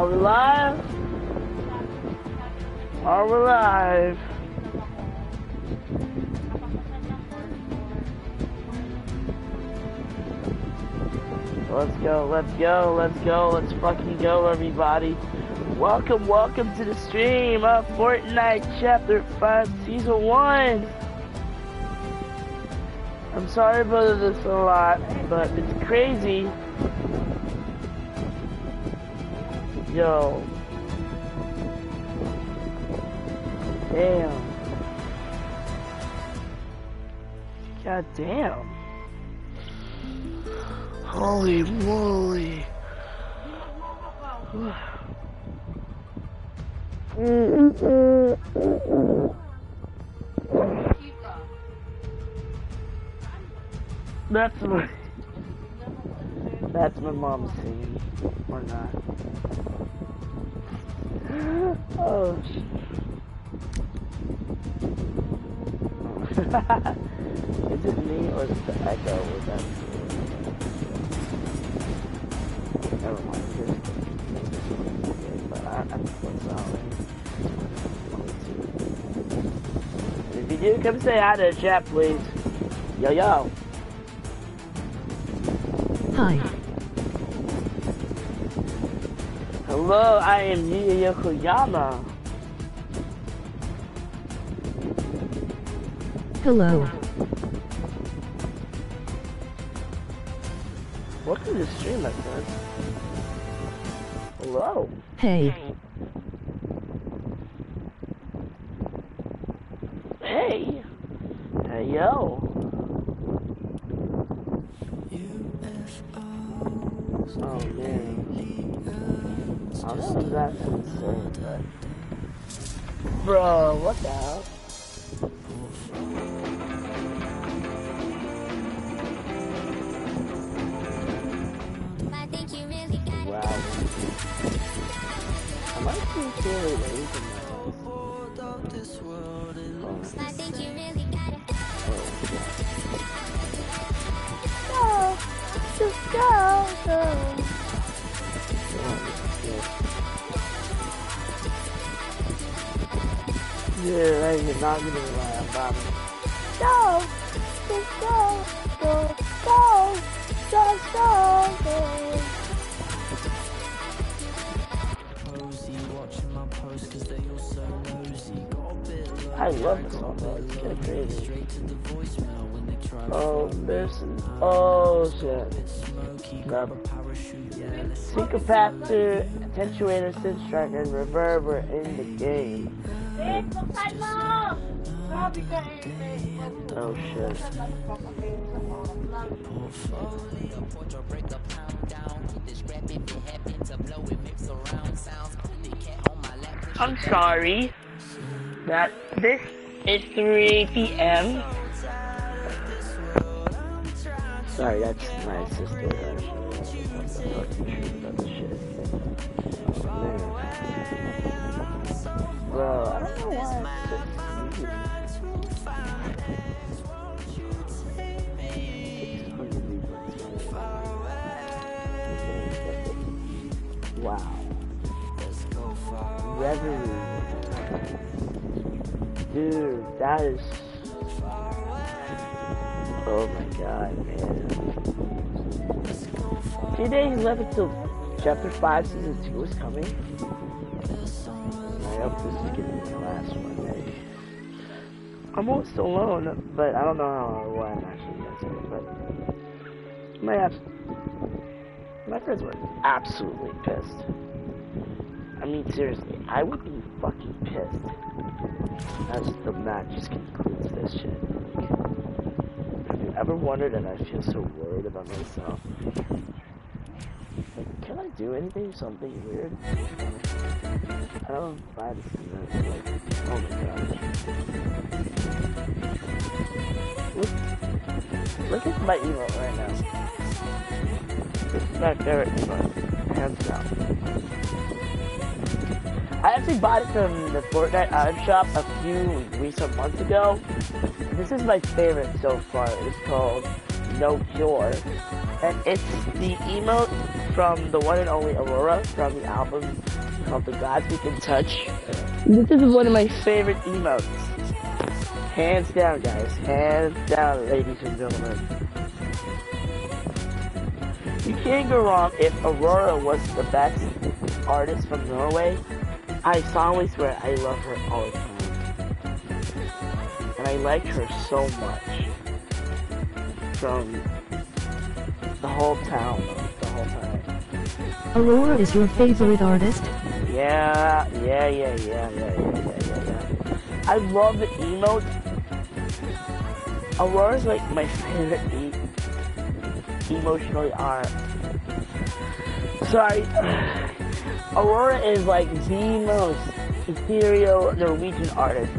Are we live? Are we live? Let's go, let's go, let's go, let's fucking go, everybody. Welcome, welcome to the stream of Fortnite Chapter 5 Season 1. I'm sorry about this a lot, but it's crazy. Yo. Damn. God damn. Holy moly. That's my mom singing, or not. Oh shit. Is it me or is it the echo with that? Never mind, just, but I if you do, come say hi to the chat, please. Yo, yo. Hi. Hello, I am Yokoyama. Hello. Welcome to the stream, my friend. Hello. Hey. Hey. Hey, yo. Oh, man. Oh, that was actually insane, but... Bro, what the hell? Wow. I might be scary anything else. I think you really got it. Oh, just go. Yeah, I am not gonna lie about it. Go, just go, go, go, just go, go. Posey, watching my posts because they all so nosy. I love this song, though. It's kinda crazy. Oh, this is... Oh, shit. Grab it. Syncopactor, attenuator, synth tracker, and reverb are in the game. Oh, shit. I'm sorry that this is 3 p.m. Sorry, that's my sister. Bro, I don't know why. Wow. Revenue. Dude, that is... Oh my god, man. 2 days left until Chapter 5 Season 2 is coming. I hope this is gonna be my last one, maybe. I'm almost alone, but I don't know how or why I'm actually doing it, but... My friends were absolutely pissed. I mean, seriously, I would be fucking pissed as the match just concludes this shit. Like, ever wondered that I feel so worried about myself? Like, can I do anything? Something weird? I don't buy this thing. Like, oh my god. Look at my emote right now. This is my favorite emote. Hands down. I actually bought it from the Fortnite item shop a few weeks or months ago. This is my favorite so far. It's called No Cure, and it's the emote from the one and only Aurora from the album called The Gods We Can Touch. This is one of my favorite emotes. Hands down, guys. Hands down, ladies and gentlemen. You can't go wrong if Aurora was the best artist from Norway. I solemnly swear I love her all the time. And I like her so much. From the whole town, the whole time. Aurora is your favorite artist? Yeah. I love the emotes. Aurora's like my favorite emotional art. Sorry. Aurora is like the most ethereal Norwegian artist.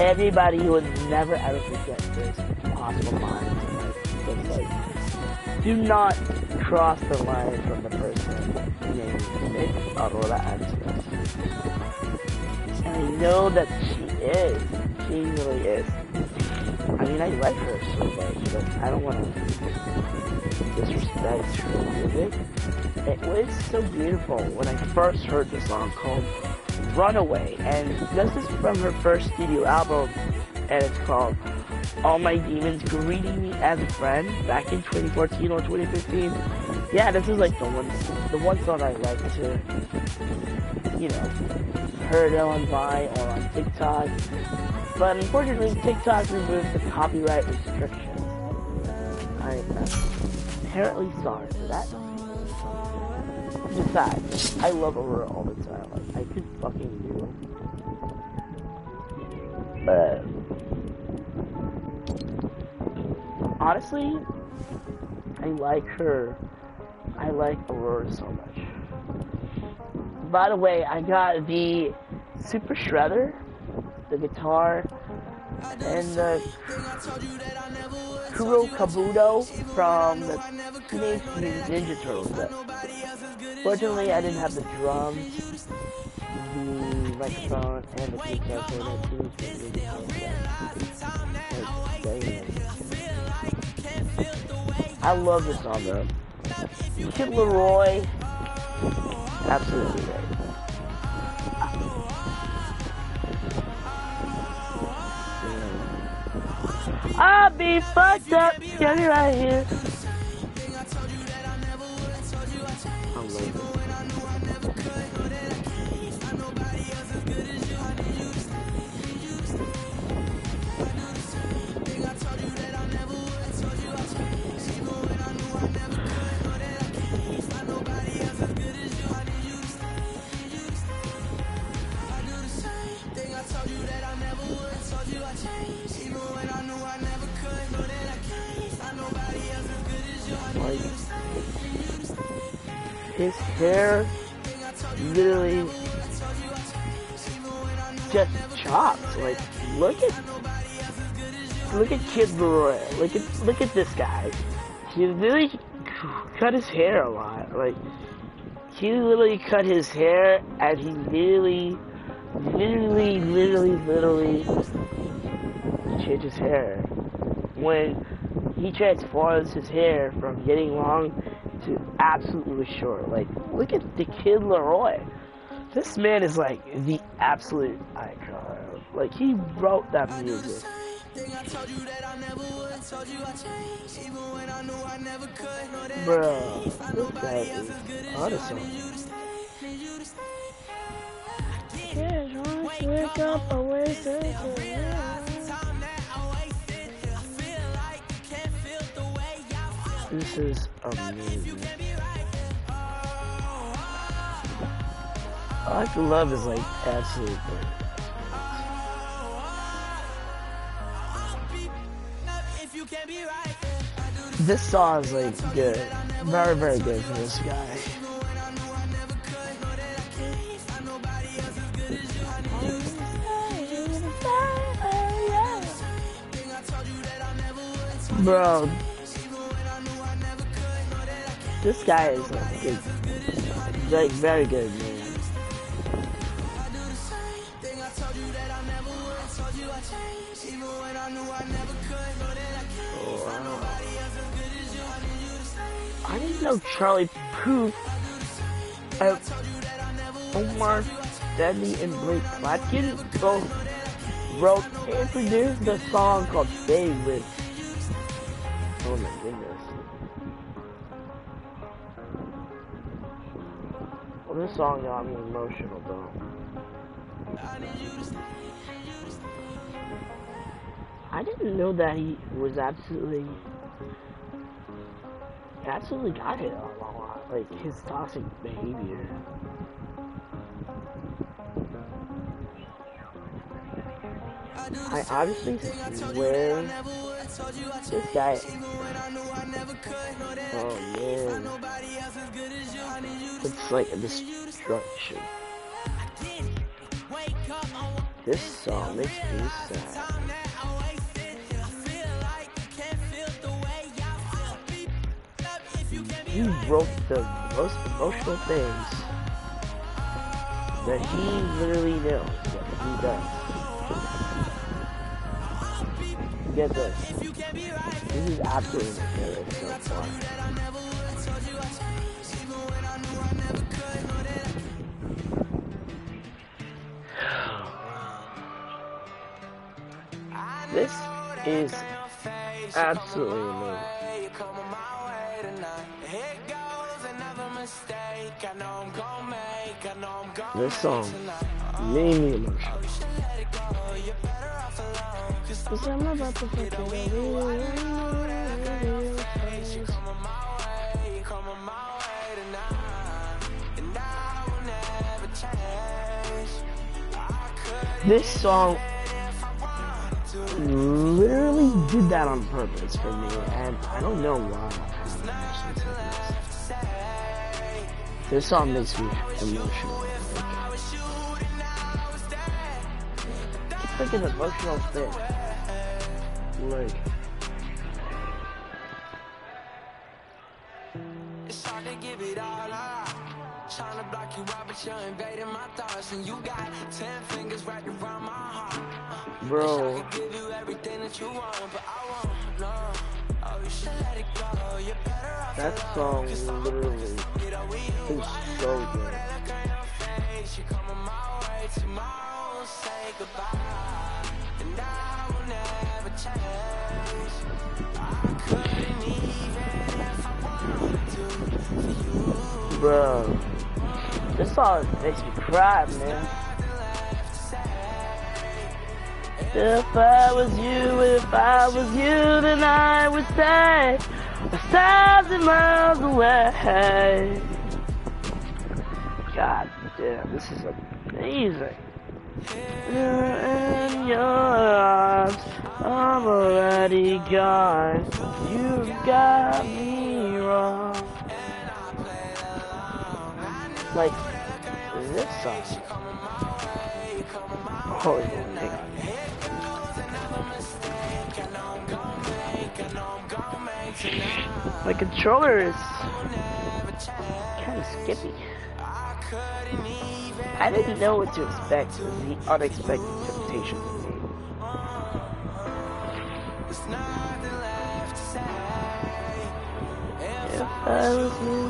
Everybody would never ever forget this possible line. It's like, do not cross the line from the person named Aurora Angeles. And I know that she is. She really is. I mean, I like her so much, but I don't want to disrespect her music. It was so beautiful when I first heard the song called Runaway, and this is from her first studio album, and it's called All My Demons Greeting Me as a Friend, back in 2014 or 2015. Yeah, this is like the one song I like to, you know, heard on Vine or on TikTok. But unfortunately, TikTok removed the copyright restrictions. I am apparently sorry for that. Besides, I love Aurora all the time. Like, I could fucking do it. But honestly, I like her. I like Aurora so much. By the way, I got the Super Shredder, the guitar, and the Kuro Kabuto from the Teenage Mutant Ninja Turtles. But fortunately, I didn't have the drums, the microphone, and the keyboard for the Teenage Mutant Ninja Turtles. I love this song, though. Kid Laroi, absolutely great. I'll be fucked up, get me right here. I'm loving his hair literally just chopped. Like, look at Kid Laroi. Look at this guy. He literally cut his hair a lot. Like, he literally cut his hair, and he literally changed his hair when he transforms his hair from getting long to absolutely short. Like, look at the Kid Laroi. This man is like the absolute icon. Like, he wrote that music. Bro, this guy is awesome. Wake up, this is amazing. I like the love is like absolutely great. This song is like good. Very, very good for this guy. Bro, this guy is like good, like very good, man. Wow. I didn't know Charlie Puth Omar Stanley and Blake Plotkin both wrote and produced the song called Favorite. Oh my goodness. Well, this song got me emotional though. I didn't know that he was absolutely got hit a lot, like his toxic behavior. I obviously swear this guy. Oh man, it's like a destruction. This song makes me sad. He wrote the most emotional things that he literally knows that he does. Get this. This is absolutely scary so far. This is absolutely amazing. This song made me emotional. Cause I'm about to fucking leave. This song literally did that on purpose for me, and I don't know why. This song makes me emotional. It's like an emotional thing. Like, it's hard to give it all up. Trying to block you out, but you're invading my thoughts, and you got 10 fingers right around my heart. Bro, I could give you everything that you want, but I won't. No. That song literally is so good. Bro, this song makes me cry, man. If I was you, then I would stay 1,000 miles away. God damn, this is amazing. You're in your arms, I'm already gone. You got me wrong. Like, this song. Holy man. My controller is kind of skippy. I didn't know what to expect with the unexpected temptation of the game. If I was you.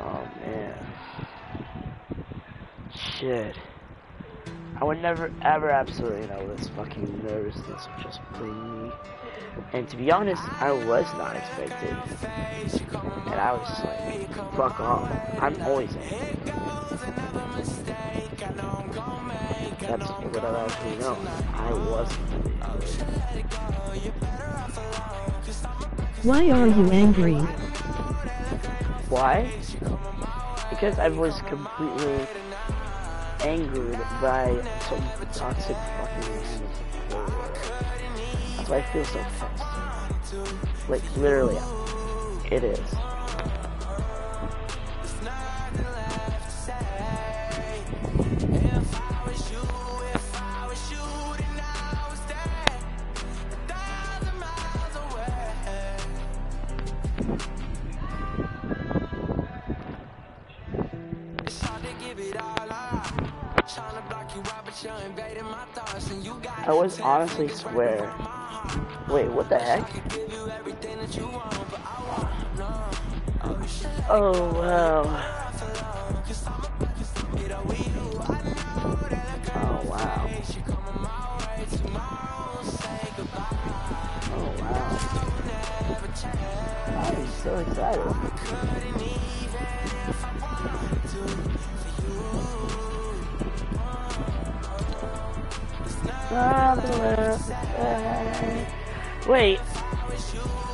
Oh man. Shit. I would never ever absolutely know this fucking nervousness of just playing me. And to be honest, I was not expected. And I was just like, fuck off. I'm always angry. That's what I actually know. I wasn't. Why are you angry? Why? Because I was completely angered by some toxic fucking reasons. That's why I feel so pissed. Like, literally, it is. I was honestly swear Wait, what the heck? Oh, wow. So excited.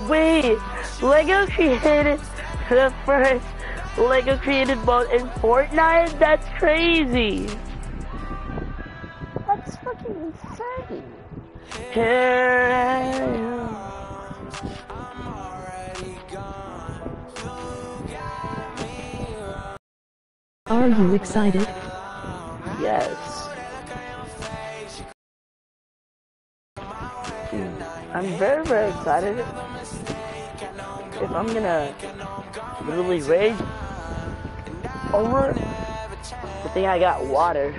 Wait, LEGO created the first LEGO created mod in Fortnite? That's crazy. That's fucking insane. Here I am. Are you excited? Yes. Dude, I'm very, very excited. If I'm gonna literally rage over, I think I got water.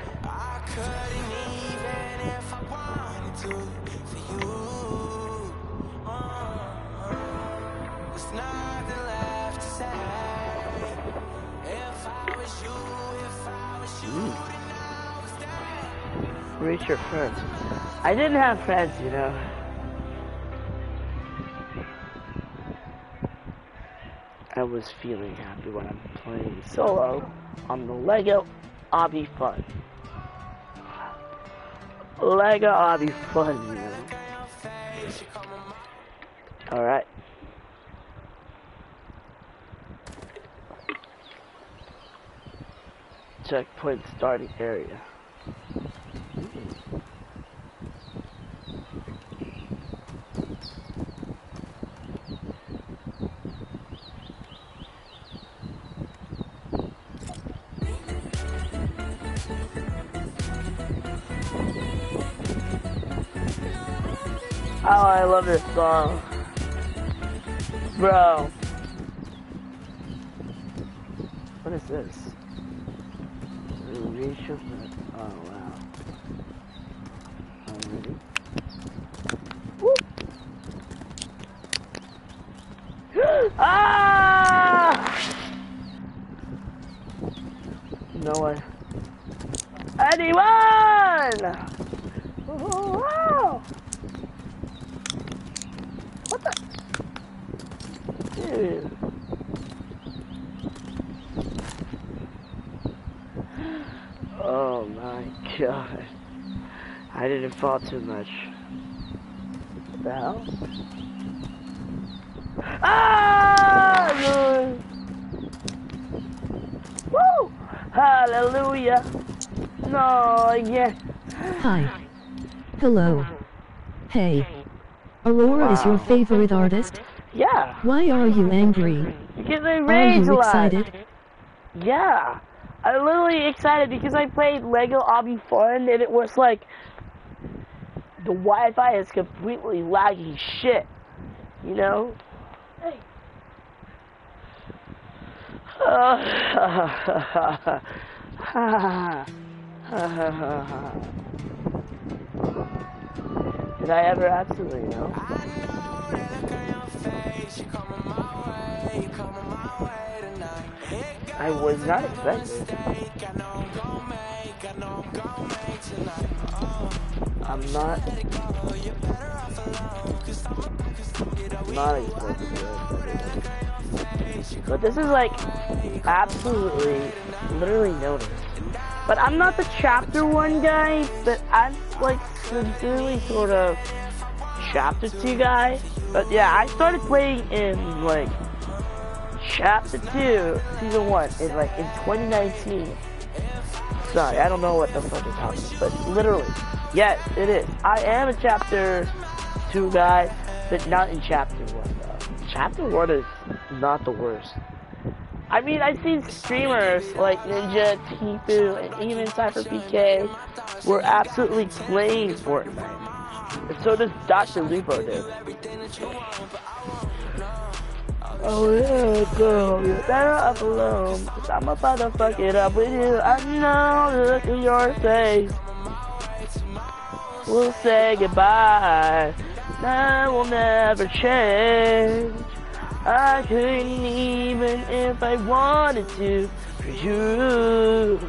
Reach your friends. I didn't have friends, you know. I was feeling happy when I'm playing solo on the LEGO Obby Fun. LEGO Obby Fun, you know. Alright. Checkpoint starting area. Oh, I love this song. Bro. What is this? Oh, wow. Ah! No way. Anyone! Oh, wow! What the? Dude. Oh my god. I didn't fall too much. What the hell? Ah! Lord. Woo! Hallelujah! No, yeah. Hi. Hello. Hey. Aurora is your favorite artist? Yeah. Why are you angry? Because I rage a lot. Are you excited? Yeah. I'm literally excited because I played LEGO Obby Fun and it was like the Wi-Fi is completely laggy shit. You know? Hey. Did I ever absolutely know? I was not expecting. I'm not expecting it. But this is like absolutely, literally noticed. But I'm not the chapter 1 guy, but I'm like sincerely sort of chapter 2 guy. But yeah, I started playing in like chapter 2, season 1, in like in 2019. Sorry, I don't know what the fuck is happening, but literally, yes, it is. I am a chapter 2 guy, but not in chapter 1 though. Chapter 1 is not the worst. I mean, I've seen streamers like Ninja, Tifu, and even Cypher PK were absolutely playing Fortnite. And so does Dr. Lupo, dude. Oh yeah, girl, you better up alone, cause I'm about to fuck it up with you. I know the look in your face. We'll say goodbye. I will never change. I couldn't even if I wanted to for you.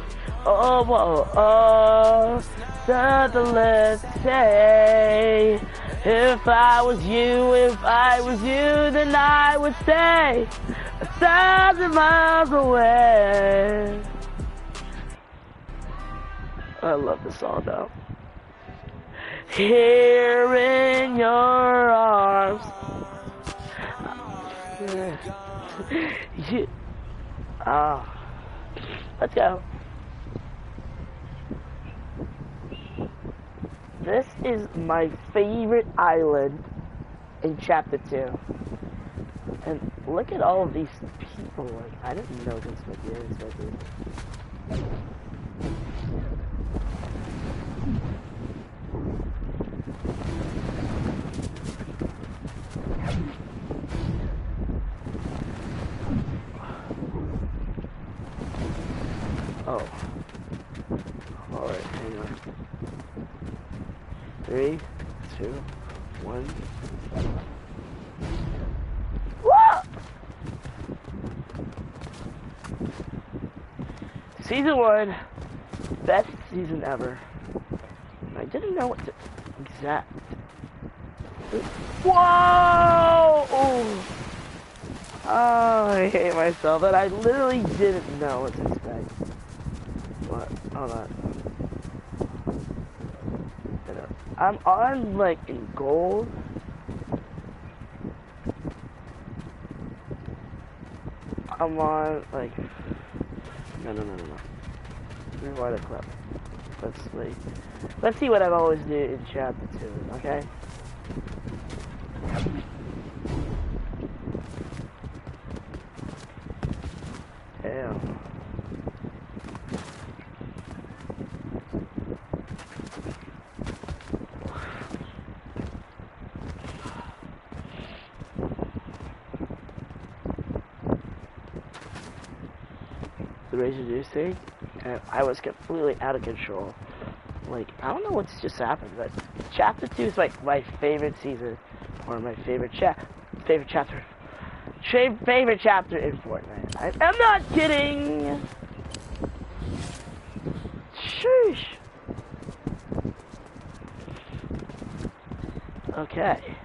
Oh, oh, oh, something less to say. If I was you, then I would stay 1,000 miles away. I love this song though. Here in your arms. Let's go. This is my favorite island in chapter 2. And look at all of these people. Like, I didn't know this was here. Oh. Alright, hang on. 3, 2, 1. Whoa! Season 1. Best season ever. I didn't know what to exact. Whoa! Oh, I hate myself, but I literally didn't know what to expect. What? Hold on. I'm on, like, in gold. I'm on, like... No. Rewind the clip. Let's see. Let's see what I've always do in chapter 2, okay? Damn. The razor juice thing? I was completely out of control. Like, I don't know what's just happened, but chapter 2 is like my favorite season, or my favorite favorite chapter in Fortnite. I'm not kidding. Sheesh. Okay.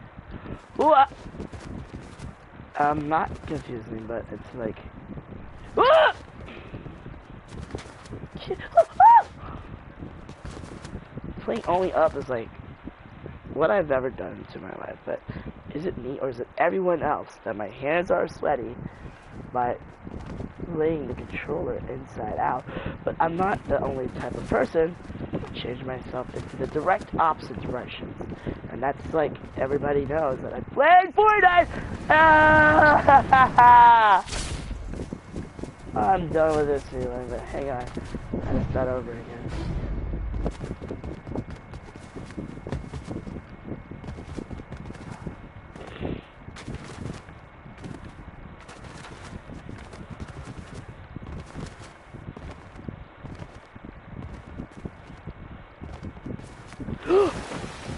I'm not confusing, but it's like. Playing only up is like what I've ever done to my life, but is it me or is it everyone else that my hands are sweaty by laying the controller inside out? But I'm not the only type of person who changed myself into the direct opposite directions, and that's like everybody knows that I played Fortnite. I'm done with this feeling, but hang on, I gotta start over again.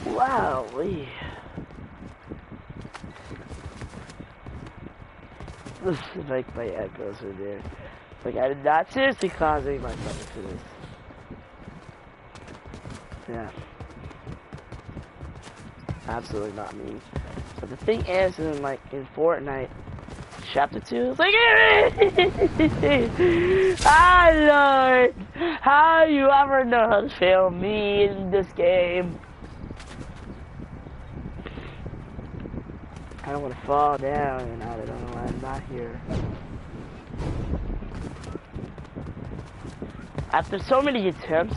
Wowee. This is like my echoes in there. Like, I did not seriously cause any of myself into this. Yeah. Absolutely not me. But the thing is, in, like, in Fortnite, Chapter 2, it's like, ah, Lord, how you ever know how to fail me in this game? I don't want to fall down, and I don't know why I'm not here. After so many attempts,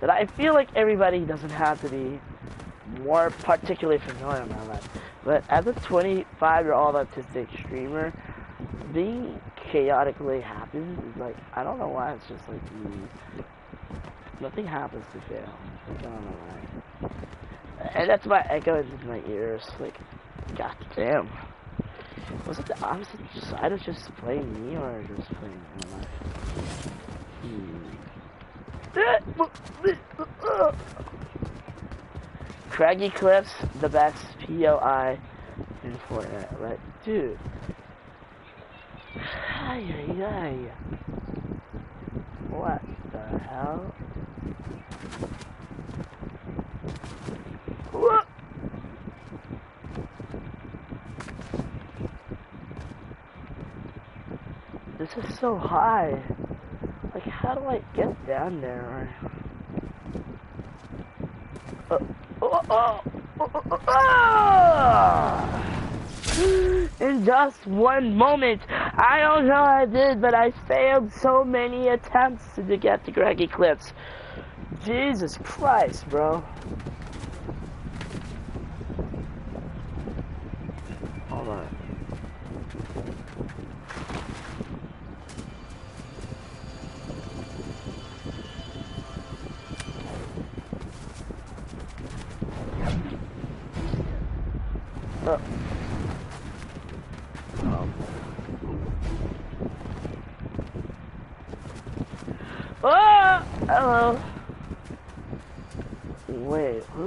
that I feel like everybody doesn't have to be more particularly familiar with my life. But as a 25-year-old autistic streamer, being chaotically happy is like, I don't know why, it's just like, nothing happens to fail. Like, I don't know why. And that's my echo into my ears, like, god damn. Was it the opposite side of just playing me or just playing my life? Craggy Cliffs, the best PLI and Fortnite, right? Dude. Ay, ay, ay. What the hell? What? This is so high. Like, how do I get down there? In just one moment, I don't know how I did, but I failed so many attempts to get to Craggy Cliffs. Jesus Christ, bro. Hold on. Hello. Wait, who?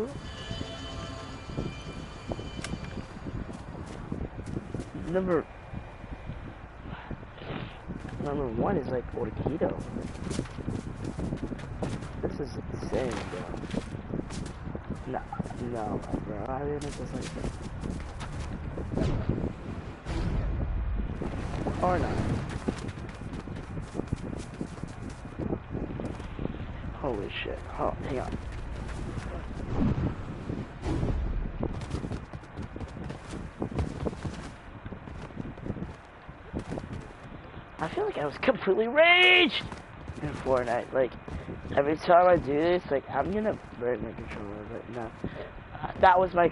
Number one is like Orquito. This is insane, bro. No, bro. I mean, this is like. Or not. Holy shit. Oh, hang on. I feel like I was completely raged in Fortnite. Like, every time I do this, like, I'm gonna break my controller, but no. That was my...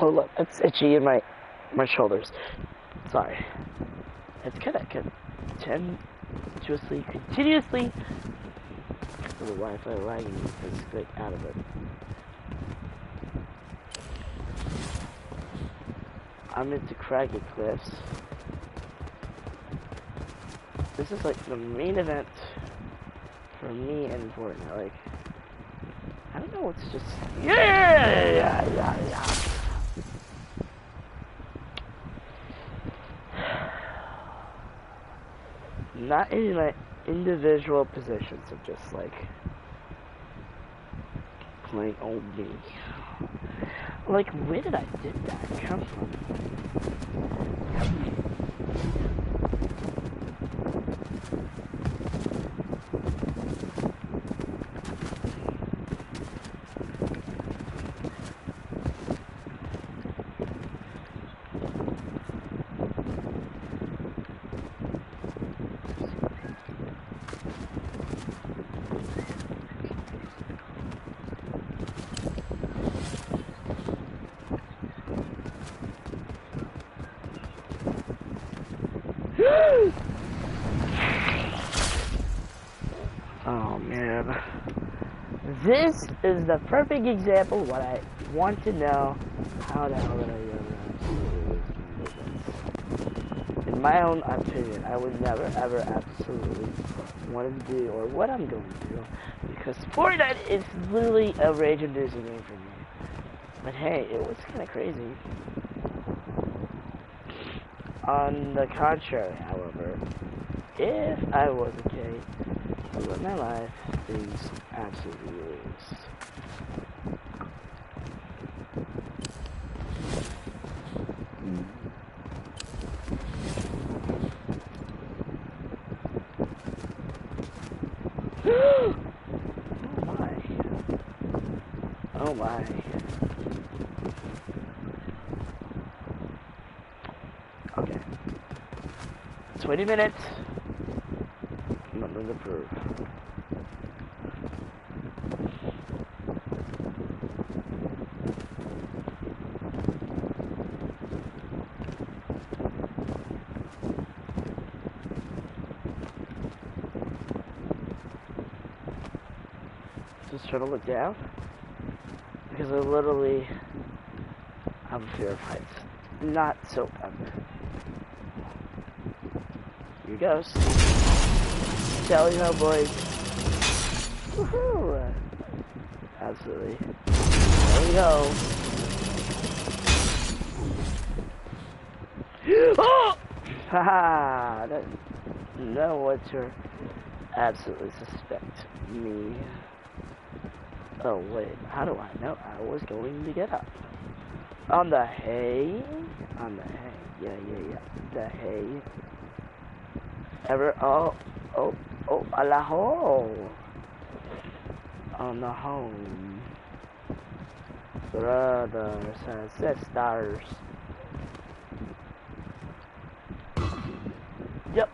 Oh, look, it's itchy in my shoulders. Sorry. It's kinda continuously... The Wi-Fi lagging is like out of it. I'm into Craggy Cliffs. This is like the main event for me and Fortnite. Like, I don't know, it's just Not in my individual positions of just like playing old me. Like, where did I did that come from? This is the perfect example of what I want to know how the hell did I do this. In my own opinion, I would never ever absolutely want to do or what I'm going to do, because Fortnite is literally a rage-inducing game for me. But hey, it was kind of crazy. On the contrary, however, if I was a kid, I would live my life things absolutely is. Oh my. Okay. 20 minutes. Nothing to prove. Just trying to look down, because I literally have a fear of heights. Not so ever. Here goes. Tell you how, boys. Woohoo! Absolutely. There we go. Oh! Haha, don't know what you're absolutely suspect me. Oh wait, how do I know I was going to get up? On the hay? On the hay, yeah, the hay. Ever, oh, a la hole. On the home. Brothers and sisters. Yep.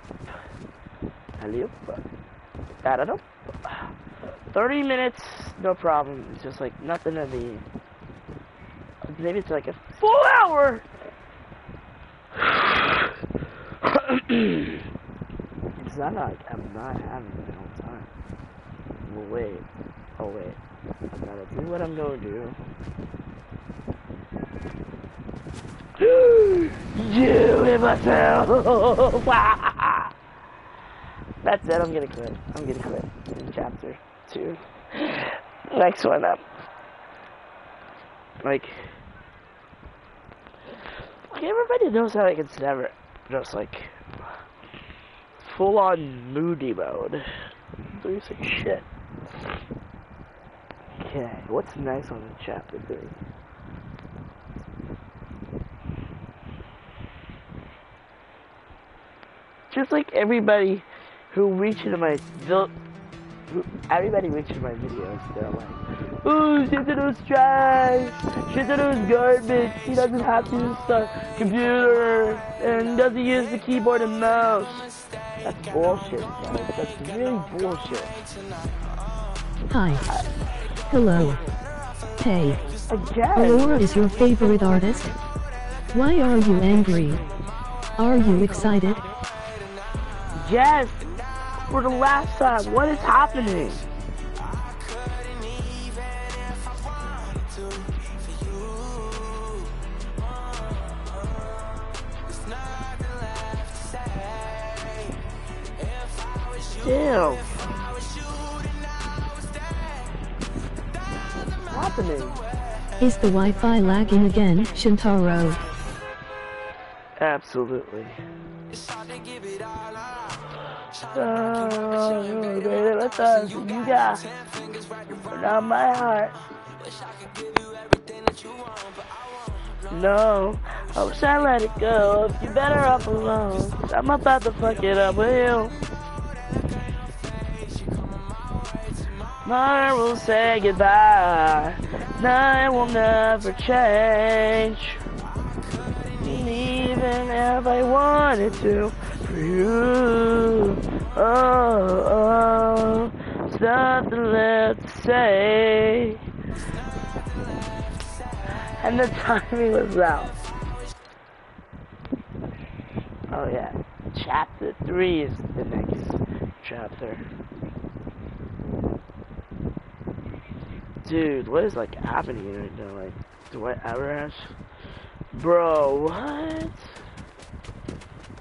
Alley-oop. Da-da-doop. 30 minutes, no problem. It's just like nothing to be. Maybe it's like a full hour. It's not like I'm not having the whole time. Well, wait. Oh, wait. I gotta do what I'm gonna do. You and myself! That's it, I'm gonna quit. I'm gonna quit in chapter 2. Next one up. Like, everybody knows how I can never just like full on moody mode. Losing shit. Okay, what's nice on chapter 3? Just like everybody who reached into my videos, they're like, ooh, Shintaro's trash, Shintaro's garbage, he doesn't have to use the computer, and doesn't use the keyboard and mouse. That's bullshit, guys. That's really bullshit. Hi. Hello. Hey. Aurora is your favorite artist? Why are you angry? Are you excited? Yes! For the last time, what is happening? Damn. What's happening? Is the Wi-Fi lagging again, Shintaro? Absolutely. Not my heart. No, I wish I let it go. You better off alone. I'm about to fuck it up with you. Mine will say goodbye. Mine will never change. Even if I wanted to. For you. Oh, it's nothing left to say. And the timing was out. Oh yeah. Chapter 3 is the next chapter. Dude, what is like happening right now? Like, do I ever have? Bro, what?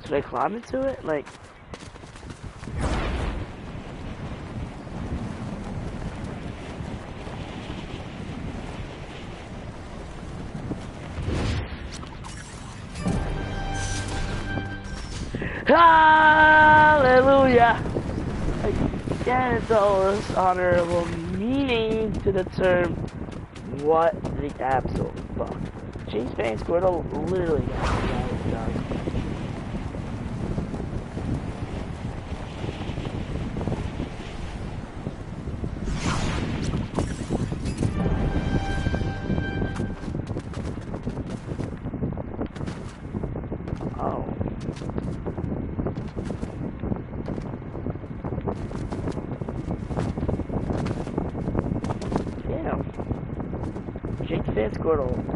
Should I climb into it? Like, hallelujah! Again, it's all this honorable meaning to the term. What the absolute fuck? James Bane Squirtle literally got it done.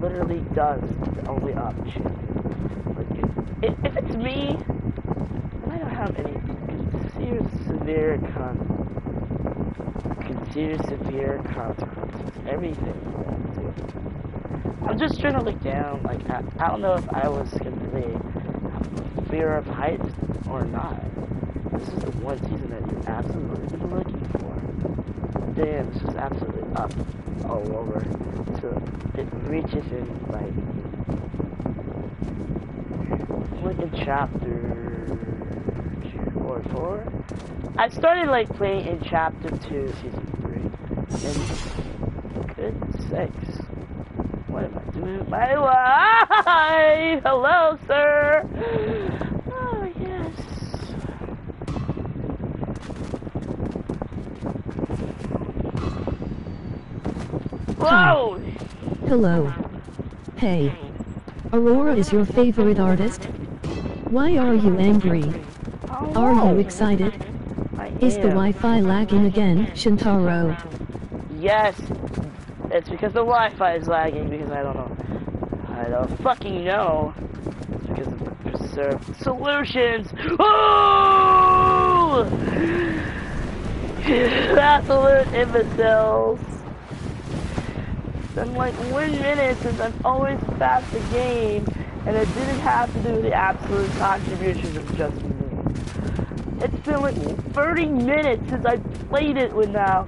Literally does the only option. Like, if it's me, I don't have any severe consequences. Everything. I'm just trying to look down. Like I don't know if I was gonna be fear of heights or not. This is the one season that you've absolutely been looking for. Damn, this is absolutely up all over. So it reaches in like, completed chapter 2 or 4. I started like playing in chapter 2, season 3. And good sakes. What am I doing with my life? Hello, sir. Oh yes. Whoa. Hi. Hello. Hey. Aurora is your favorite artist? Why are you angry? Are you excited? Is the Wi-Fi lagging again, Shintaro? Yes, it's because the Wi-Fi is lagging, because I don't know. I don't fucking know. It's because of the preserved solutions. Oh! Absolute imbeciles. It's been like 1 minute since I've always passed the game, and it didn't have to do with the absolute contribution of just me. It's been like 30 minutes since I played it with now.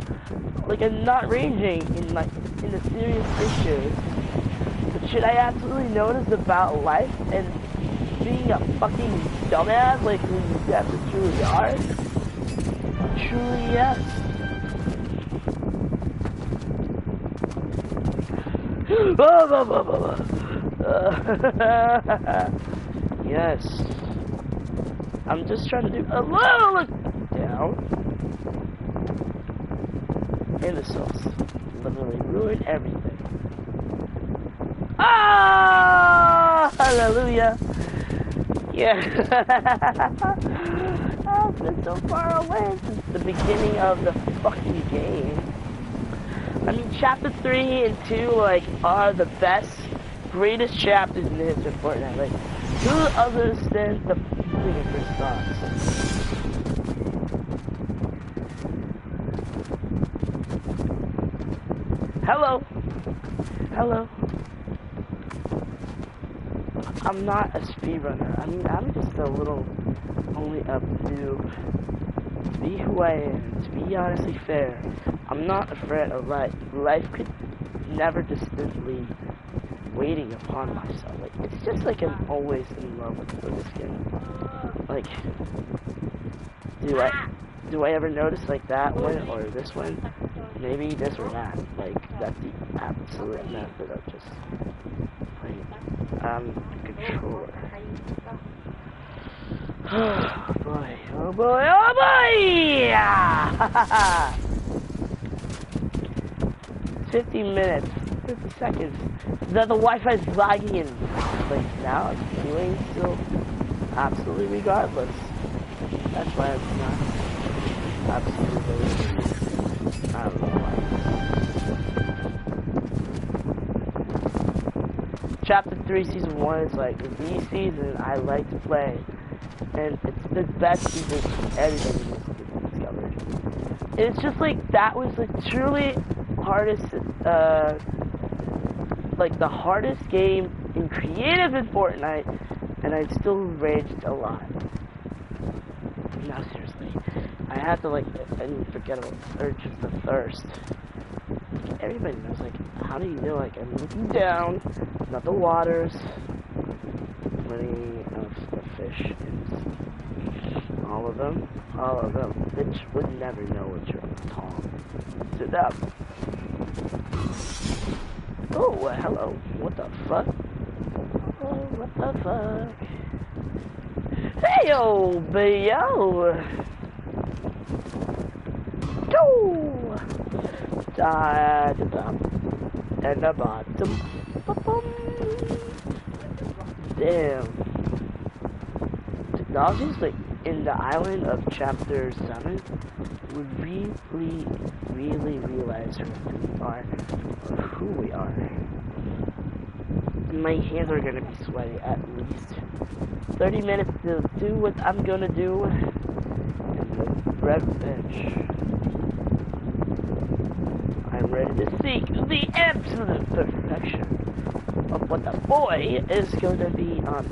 Like, I'm not raging in like in the serious issues. But should I absolutely notice about life and being a fucking dumbass like who you actually truly are? Truly yes. Yes. I'm just trying to do a little look down. And the sauce literally ruined everything. Ah! Hallelujah. Yeah. I've been so far away since the beginning of the fucking game. I mean, chapter 3 and 2, like, are the best, greatest chapters in the history of Fortnite. Like, who other than the first songs? Hello. Hello. I'm not a speedrunner. I mean, I'm just a little, only a noob. To be who I am, to be honestly fair. I'm not afraid of life. Life could never distantly waiting upon myself. Like, it's just like I'm always in love with this game. Like, do I ever notice like that one or this one? Maybe this or that. Like, that's the absolute method of just playing controller. Oh boy! Oh boy! Oh boy! Yeah. 50 minutes, 50 seconds. The Wi-Fi is lagging in place now. It's doing still absolutely regardless. That's why it's not absolutely. I don't know why. Chapter 3, Season 1 is like the season I like to play, and it's the best season everything has discovered. It's just like that was like truly. Hardest, like the hardest game in creative in Fortnite, and I still raged a lot. No, seriously, I had to like an unforgettable urge of the thirst. Like, everybody knows, like, how do you know? Like, I'm looking down, not the waters, plenty of the fish, all of them, bitch would never know what you're on the top. Sit up. Oh, hello. What the fuck? Oh, what the fuck? Hey, yo, yo. Go. At the top and the bottom. Damn. Technology's like in the island of chapter 7. We really realize who we are, or who we are. My hands are gonna be sweaty at least 30 minutes to do what I'm gonna do. Revenge. I'm ready to seek the absolute perfection of what the boy is gonna be on.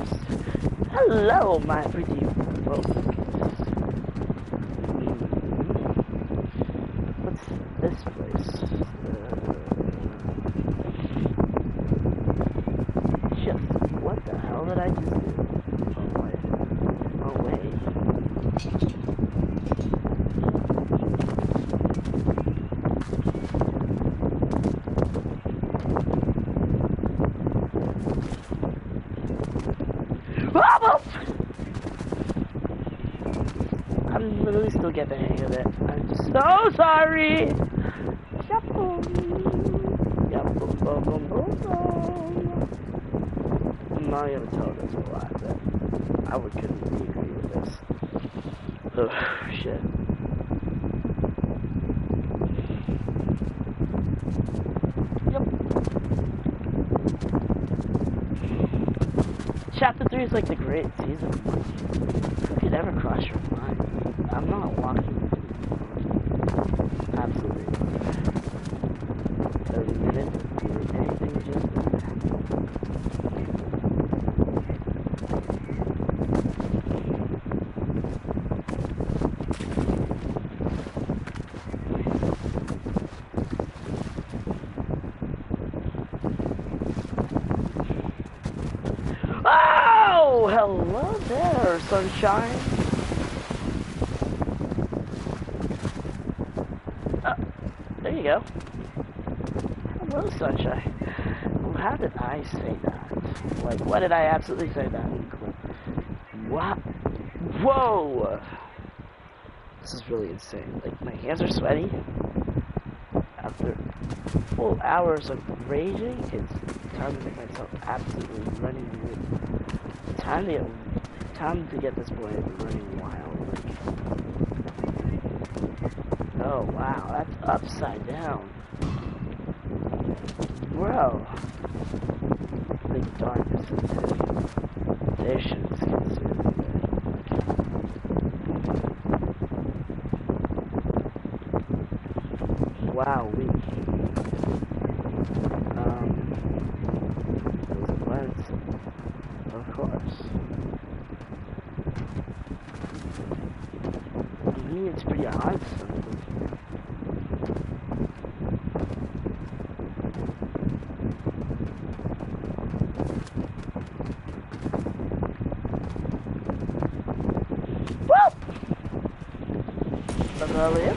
Hello, my pretty folks. This place. Just what the hell did I just do? Oh my Almost! I'm really still getting the hang of it. I'm so sorry! I'm not gonna tell this a lot, but I would couldn't agree with this. Oh, shit. Chapter 3 is like the great season. Who could ever cross your mind? I'm not walking. Absolutely. 30 minutes of doing anything just like hello there, sunshine. Oh, there you go. Hello, sunshine. Well, how did I say that? Like, why did I absolutely say that? What? Whoa! This is really insane. Like, my hands are sweaty. After full hours of raging, it's time to make myself absolutely running weird. Time to get this boy running wild. Oh wow, that's upside down, bro. The darkness is heavy. There should be concerned. Wow, we. It's pretty hard. Well, that's all it is.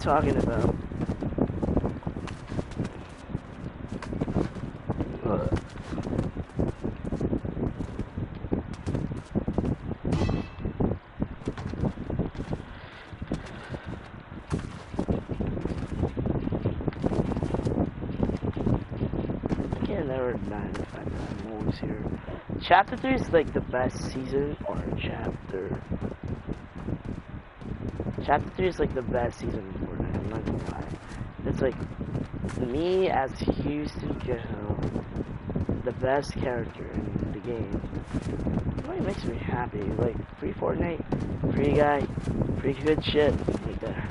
Talking about. Ugh. I can't ever mind if I'm always here. Chapter 3 is like the best season or chapter. Chapter 3 is like the best season. It's like, me as Houston Coho, the best character in the game. It really makes me happy. Like, free Fortnite, free guy, pretty good shit right there.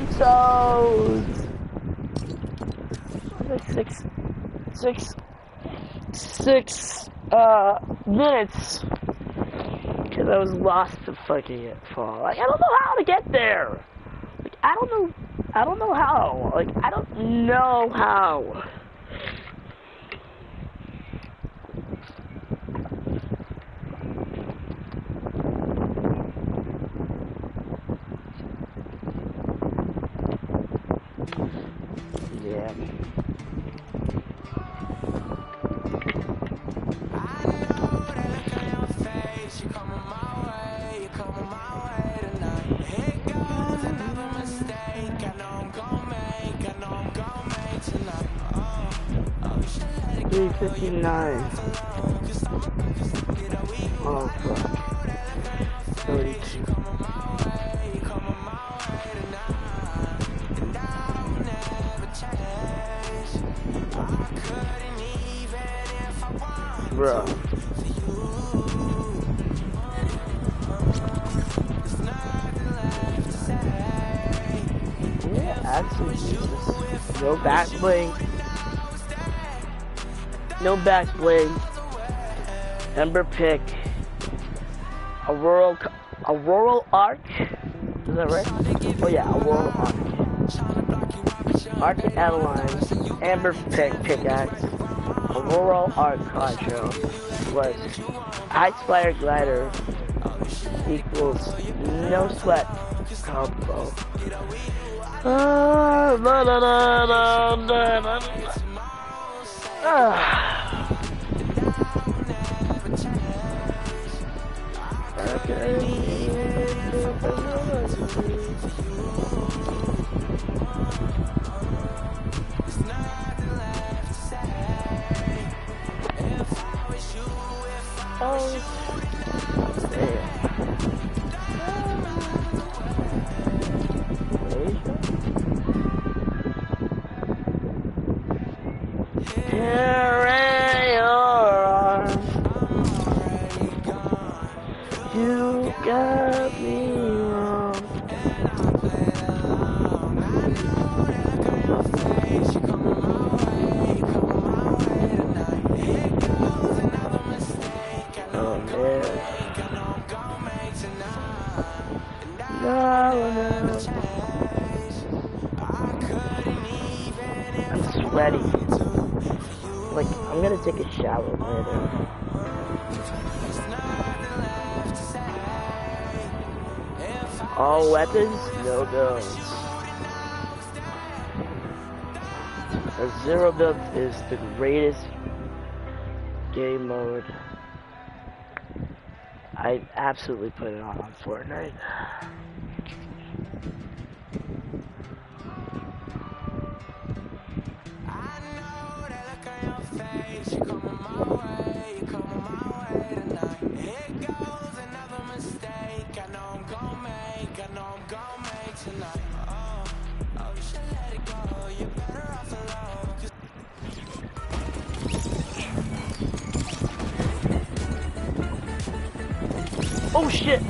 I'm toast! Six minutes because I was lost to fucking it fall. Like I don't know how to get there. Like I don't know how. Like I don't know how. 359. Oh fuck. 32. Bruh. No back bling. No back bling. Ember pick. Aurora arc. Is that right? Oh yeah, Aurora arc. Arc Adeline. Amber pick pickaxe. Aurora arc concho was ice fire glider equals no sweat combo. All weapons, no guns. A zero build is the greatest game mode. I absolutely put it on Fortnite. Oh shit!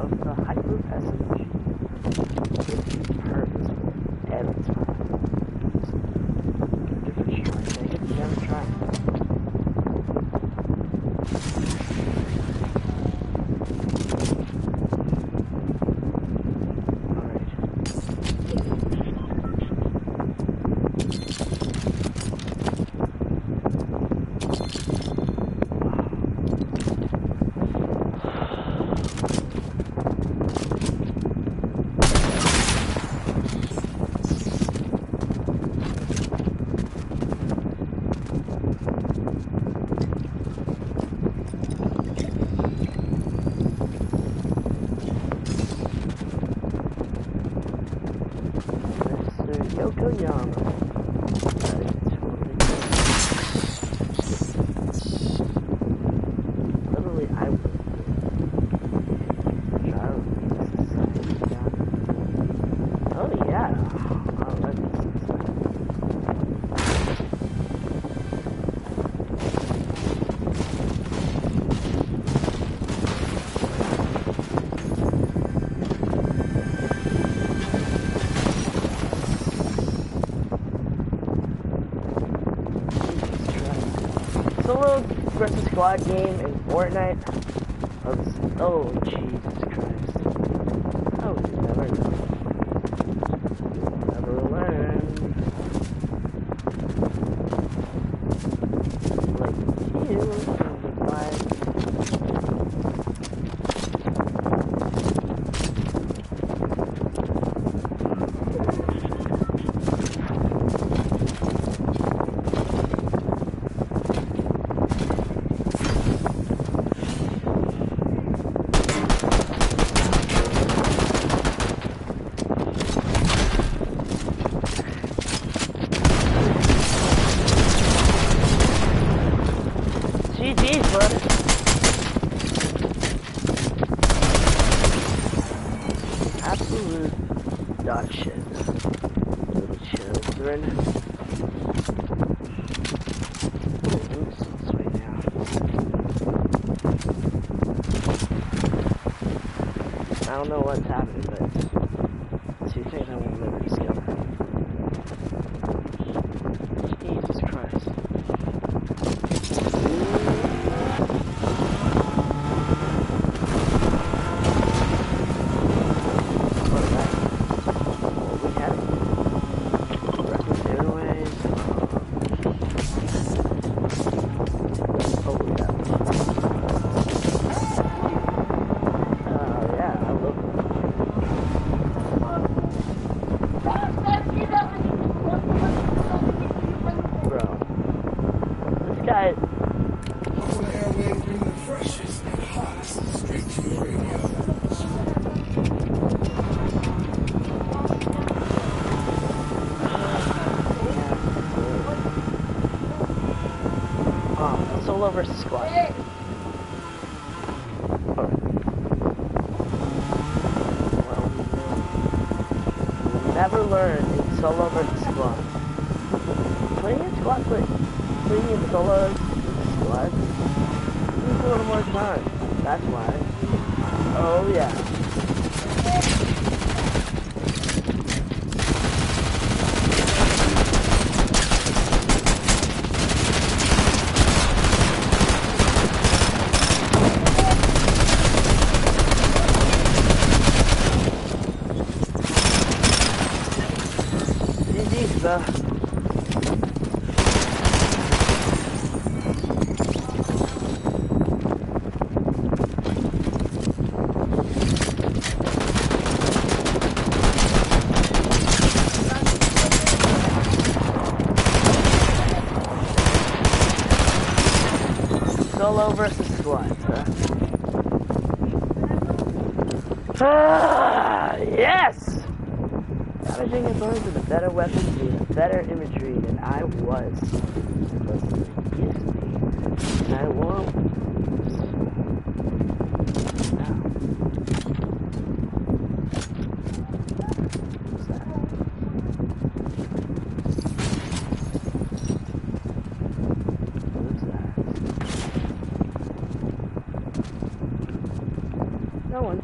of the hyper passage with purpose and different shorts that you never squad game in Fortnite. Oh, Jesus Christ. I would never know. Never learn. Like, you from the versus squad. Hey. Alright. Well, we'll never learn in solo versus squad. Playing in squad, playing in solo versus squad needs a little more time. That's why. Oh yeah. Solo versus squad, huh? Ah, yes! Damaging opponents with a better weapon used better imagery than I was supposed to use me. And I won't. No one.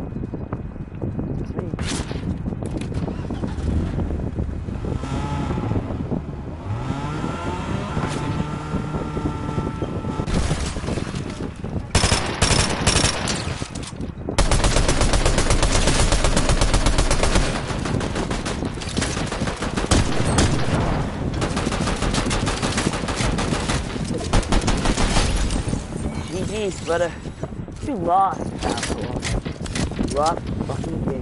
Jeez, brother. You lost, asshole. You lost the fucking game.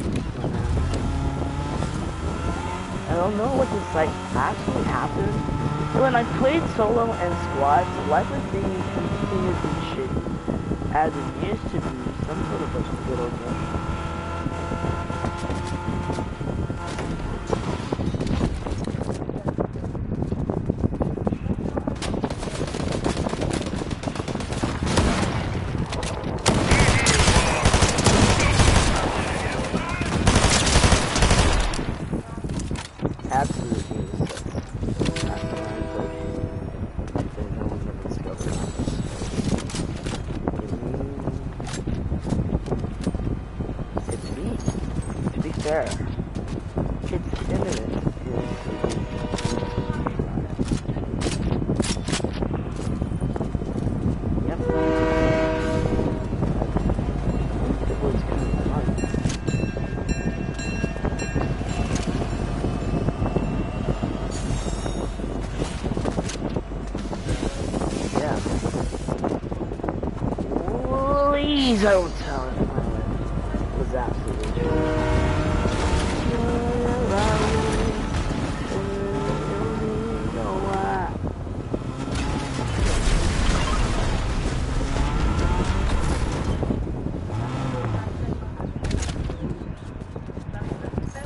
I don't know what this like actually happened. But when I played solo and squads, life was being continuously shitty, as it used to be some sort of a good old game. Don't tell it, it was absolutely true.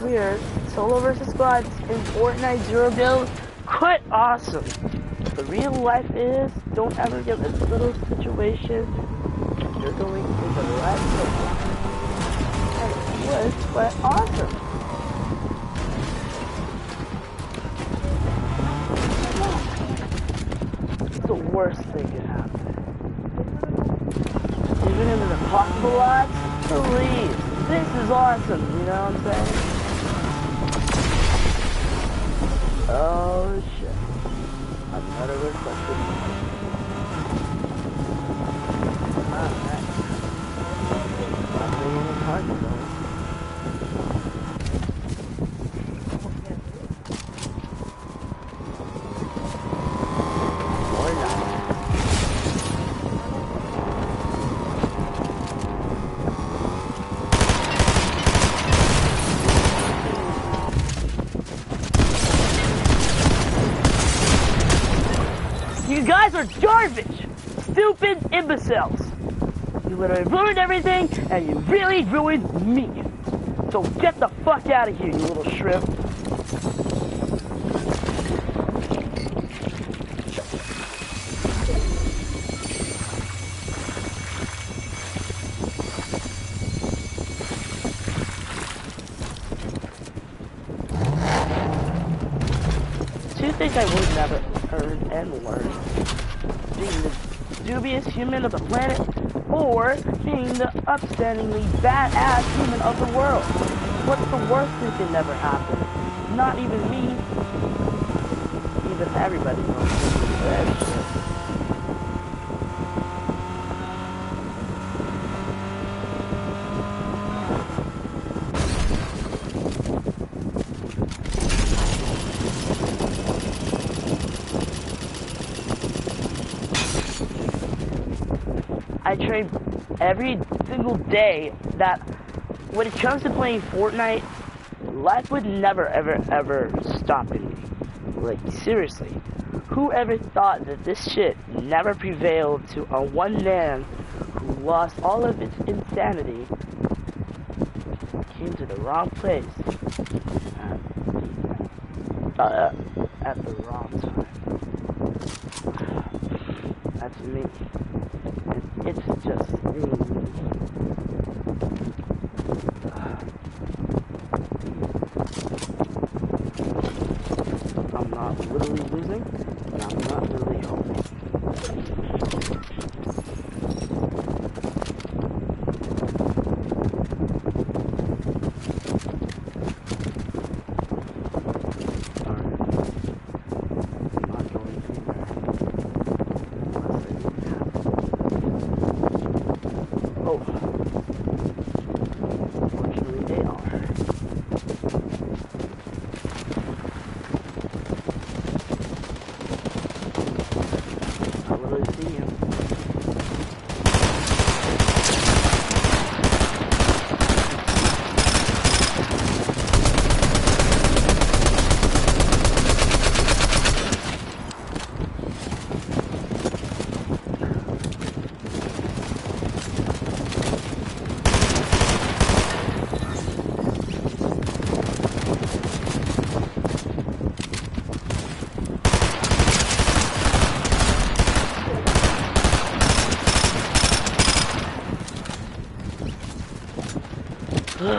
Weird. Solo versus squads in Fortnite Zero Build, quite awesome. The real life is, don't ever get this little situation. You're going to the right place. It was quite awesome. It's the worst thing that happened. Even in the possible odds, please. This is awesome, you know what I'm saying? Oh shit. Another request. Are garbage, stupid imbeciles. You literally ruined everything, and you really ruined me. So get the fuck out of here, you little shrimp. Two things I would never earn and learn. Being the dubious human of the planet, or being the upstandingly badass human of the world. What's the worst that can never happen? Not even me. Even everybody knows that shit. I train every single day that when it comes to playing Fortnite, life would never, ever stop in me. Like, seriously. Whoever thought that this shit never prevailed to a one man who lost all of its insanity came to the wrong place at the wrong time. That's me. It's just really I'm not literally losing, and I'm not literally helping.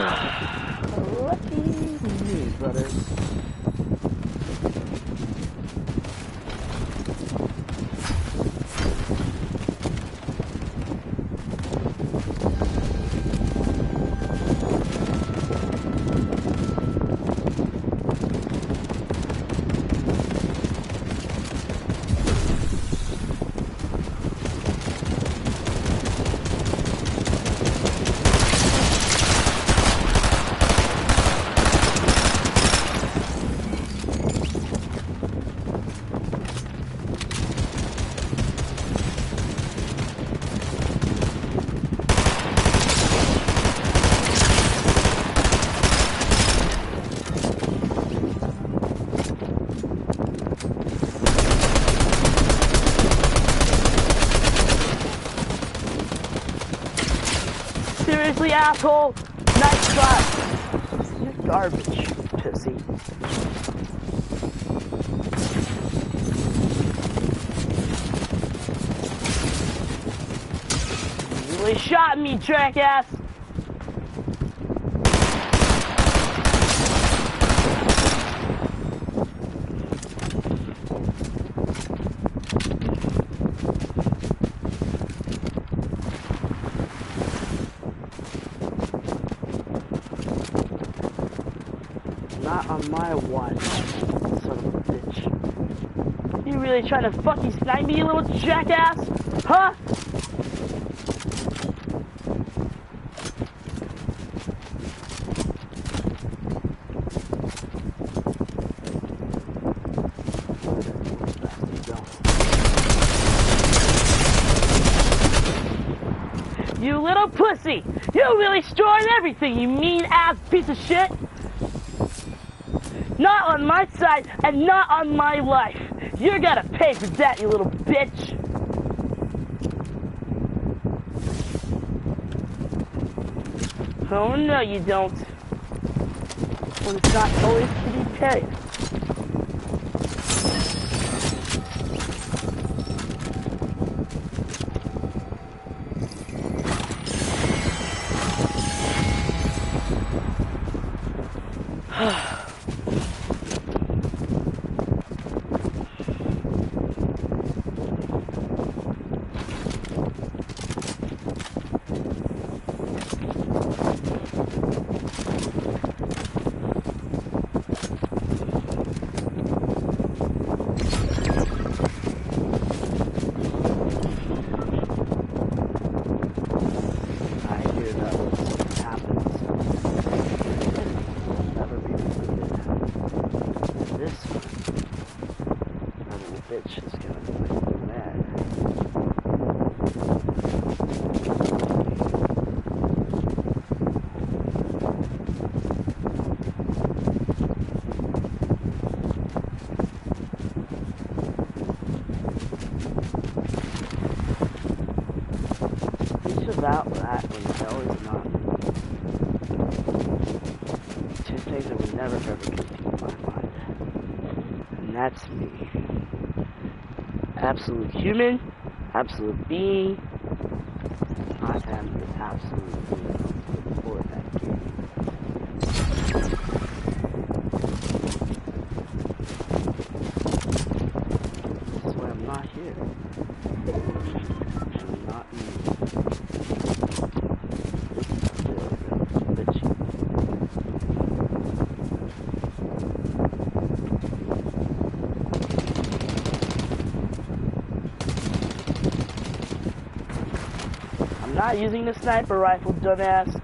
Lucky me, brother. Asshole! Nice shot! You're garbage, pissy. You really shot me, jackass! Trying to fucking snipe me, you little jackass? Huh? You little pussy! You really destroyed everything, you mean-ass piece of shit! Not on my side, and not on my life! You're gonna pay for that, you little bitch! Oh no, you don't. Well, it's not always to be paid. Absolute human, absolute being. I am an absolute human for that game. This is why I'm not here. I'm not me. Not using the sniper rifle, dumbass.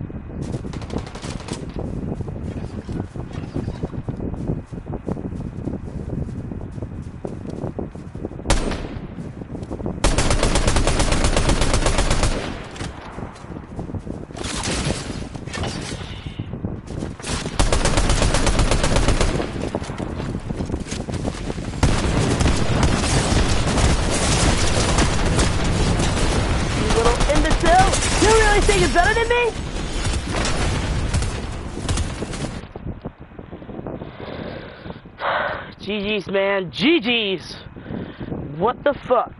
GG's, man. GG's. What the fuck?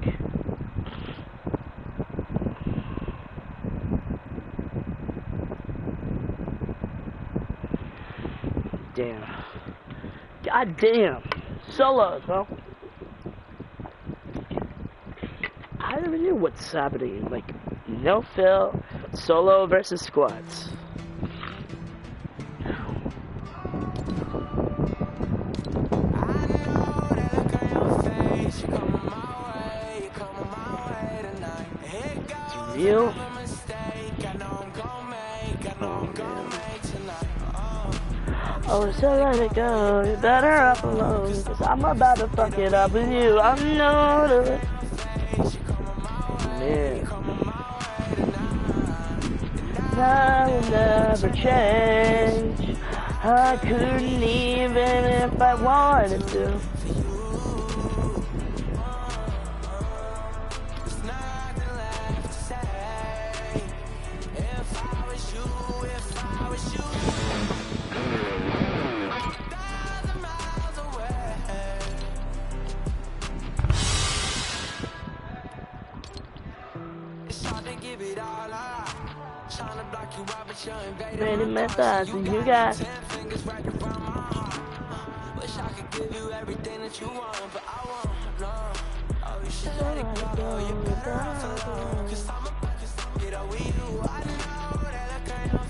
damn. God damn. Solo, bro. I don't even know what's happening. Like, no fail, solo versus squads. Real? Oh, so let it go, you better up alone, cause I'm about to fuck it up with you, I'm not a... Man. I will never change, I couldn't even if I wanted to. You got it. Wish I could give you everything that you want, but I won't. No, oh, you should let it go. You better off alone. Cause I'm about to fuck it up with you. I know that look on your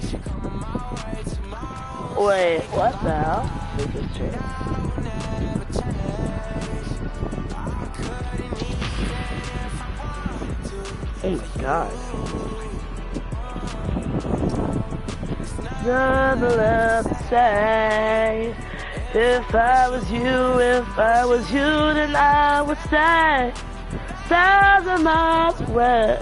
face. You're coming my way tomorrow. Wait, what the hell? This is true. Oh my god. I'm allowed to say, if I was you, then I would stay 1,000 miles away.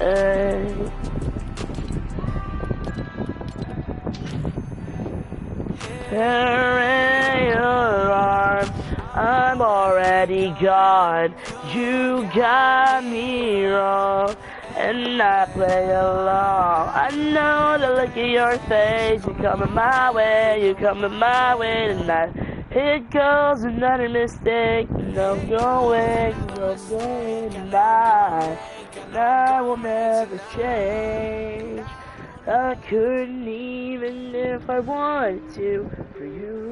Here in your arms, I'm already gone. You got me wrong. And I play along. I know the look in your face. You're coming my way. You're coming my way tonight. Here goes another mistake. No going, no going tonight. And I will never change. I couldn't even if I wanted to for you.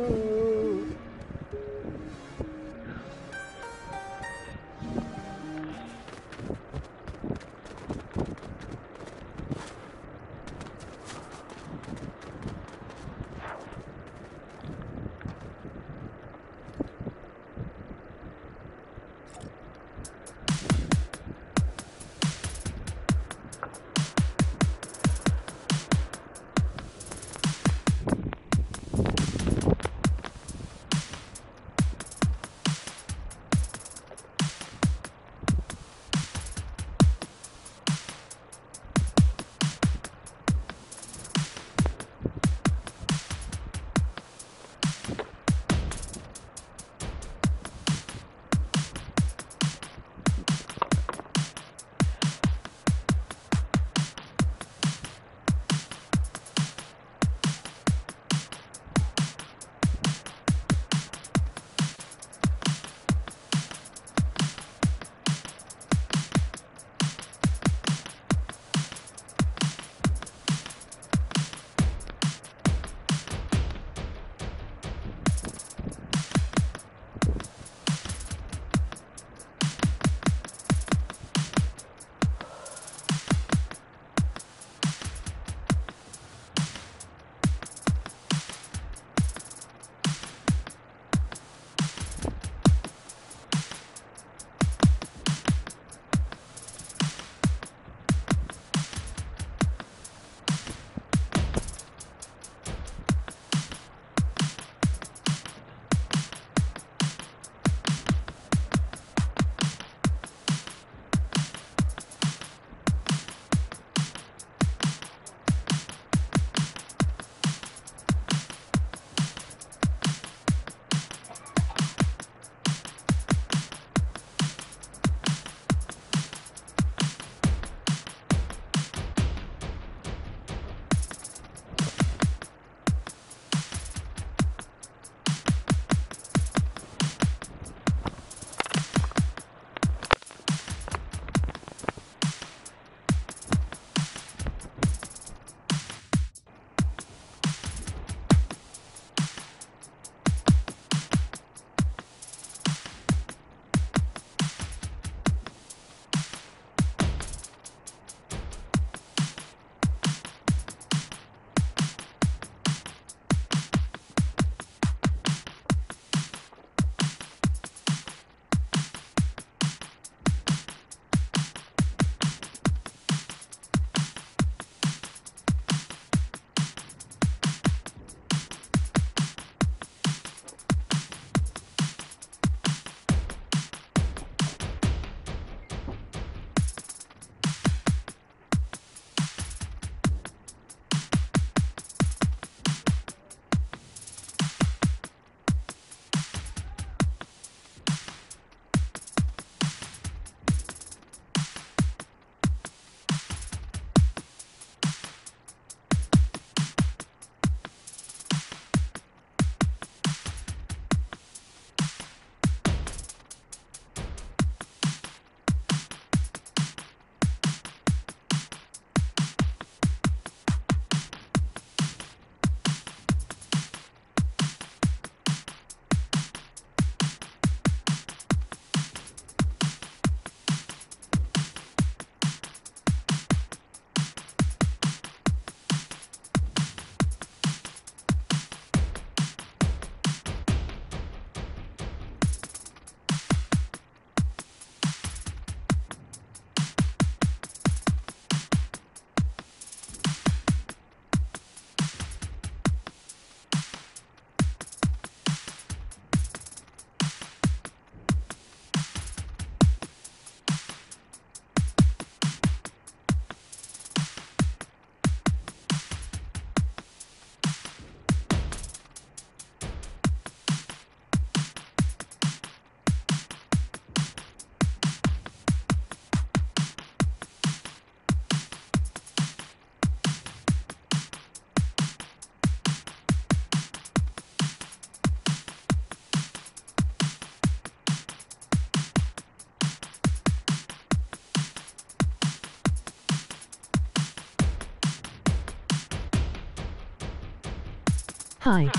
Hi.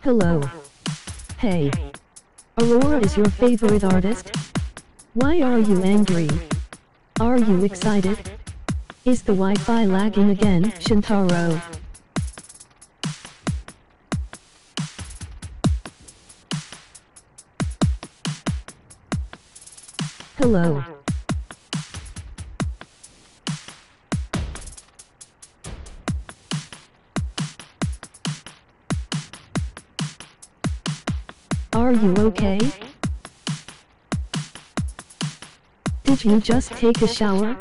Hello. Hey. Aurora is your favorite artist? Why are you angry? Are you excited? Is the Wi-Fi lagging again, Shintaro? Hello. Are you okay? Did you just take a shower?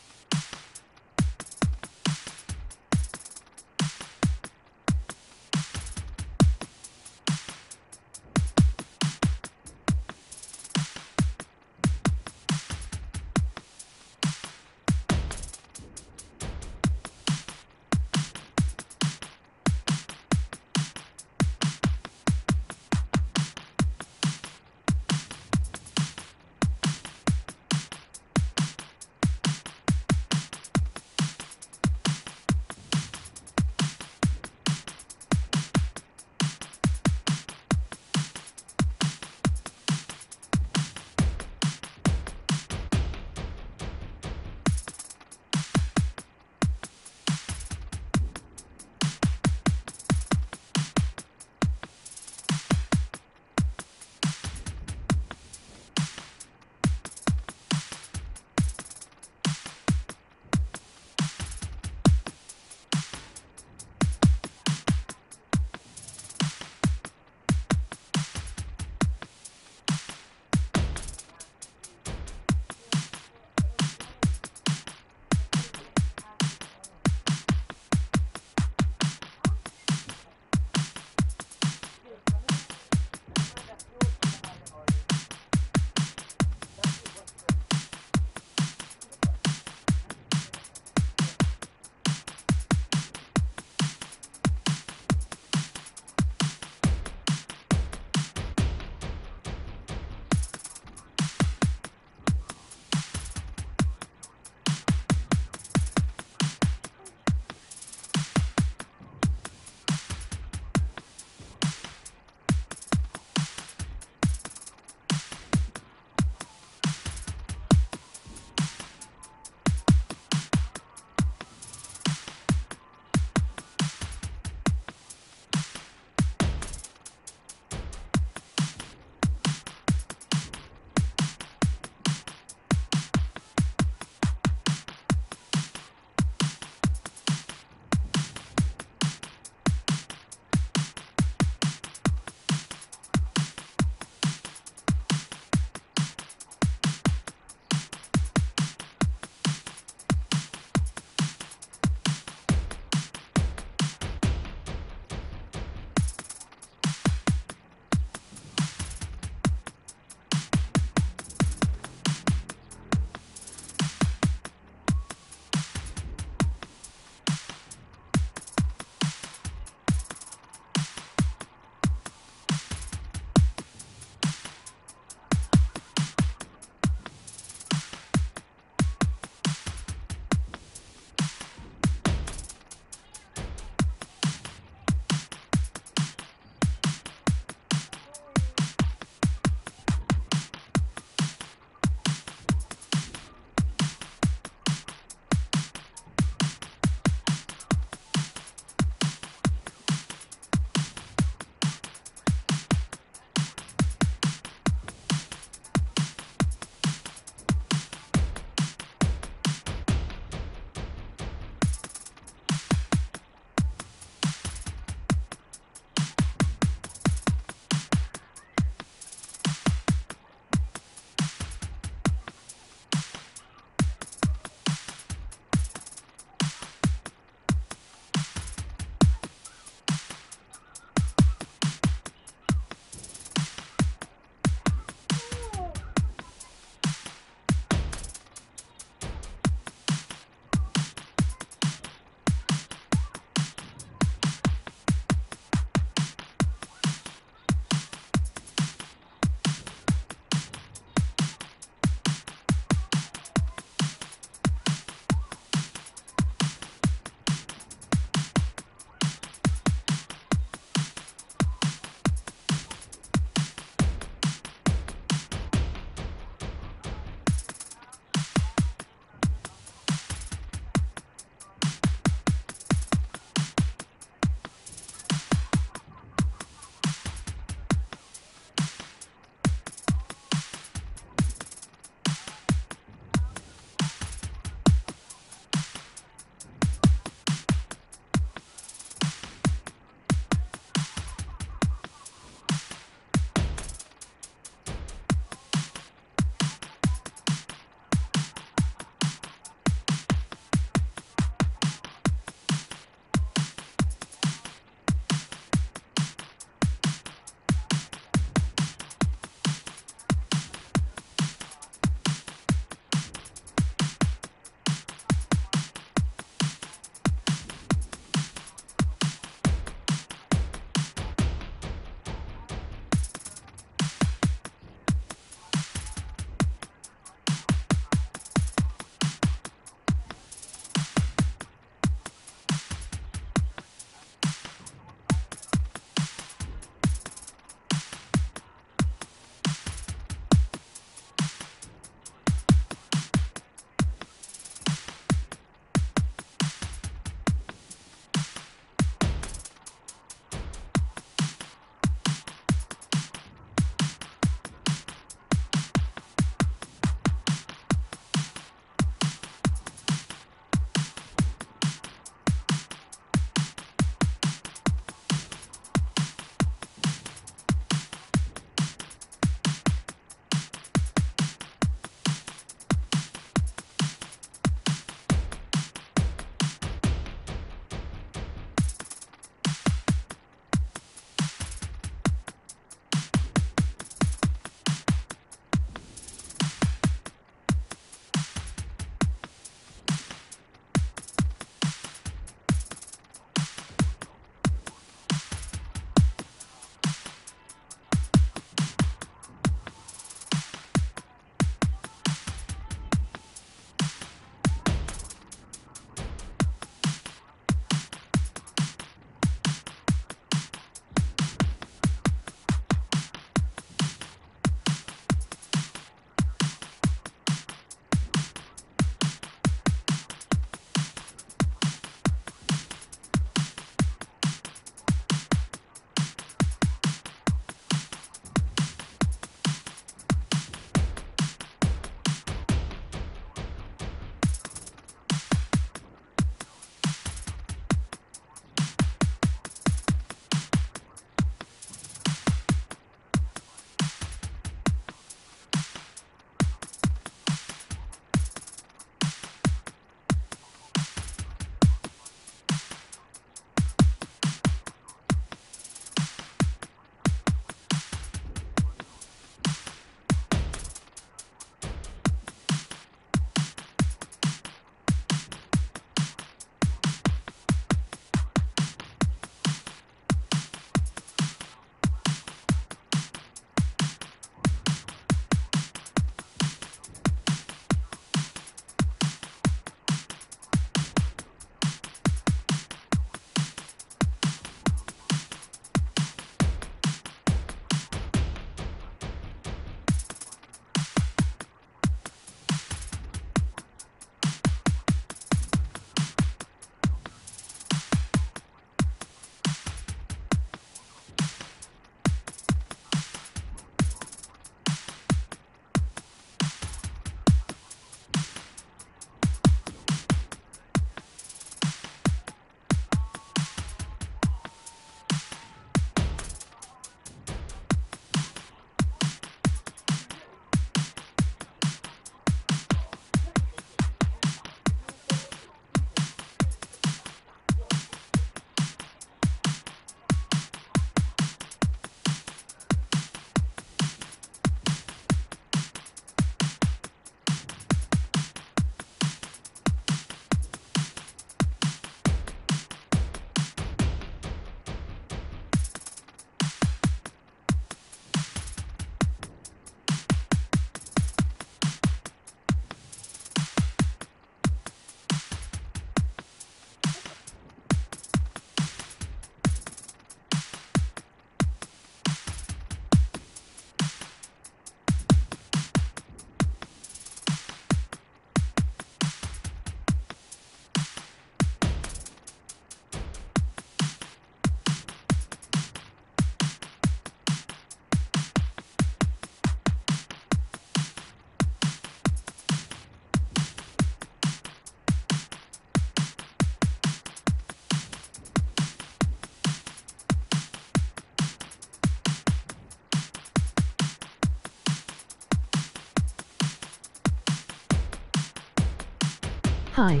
Hi.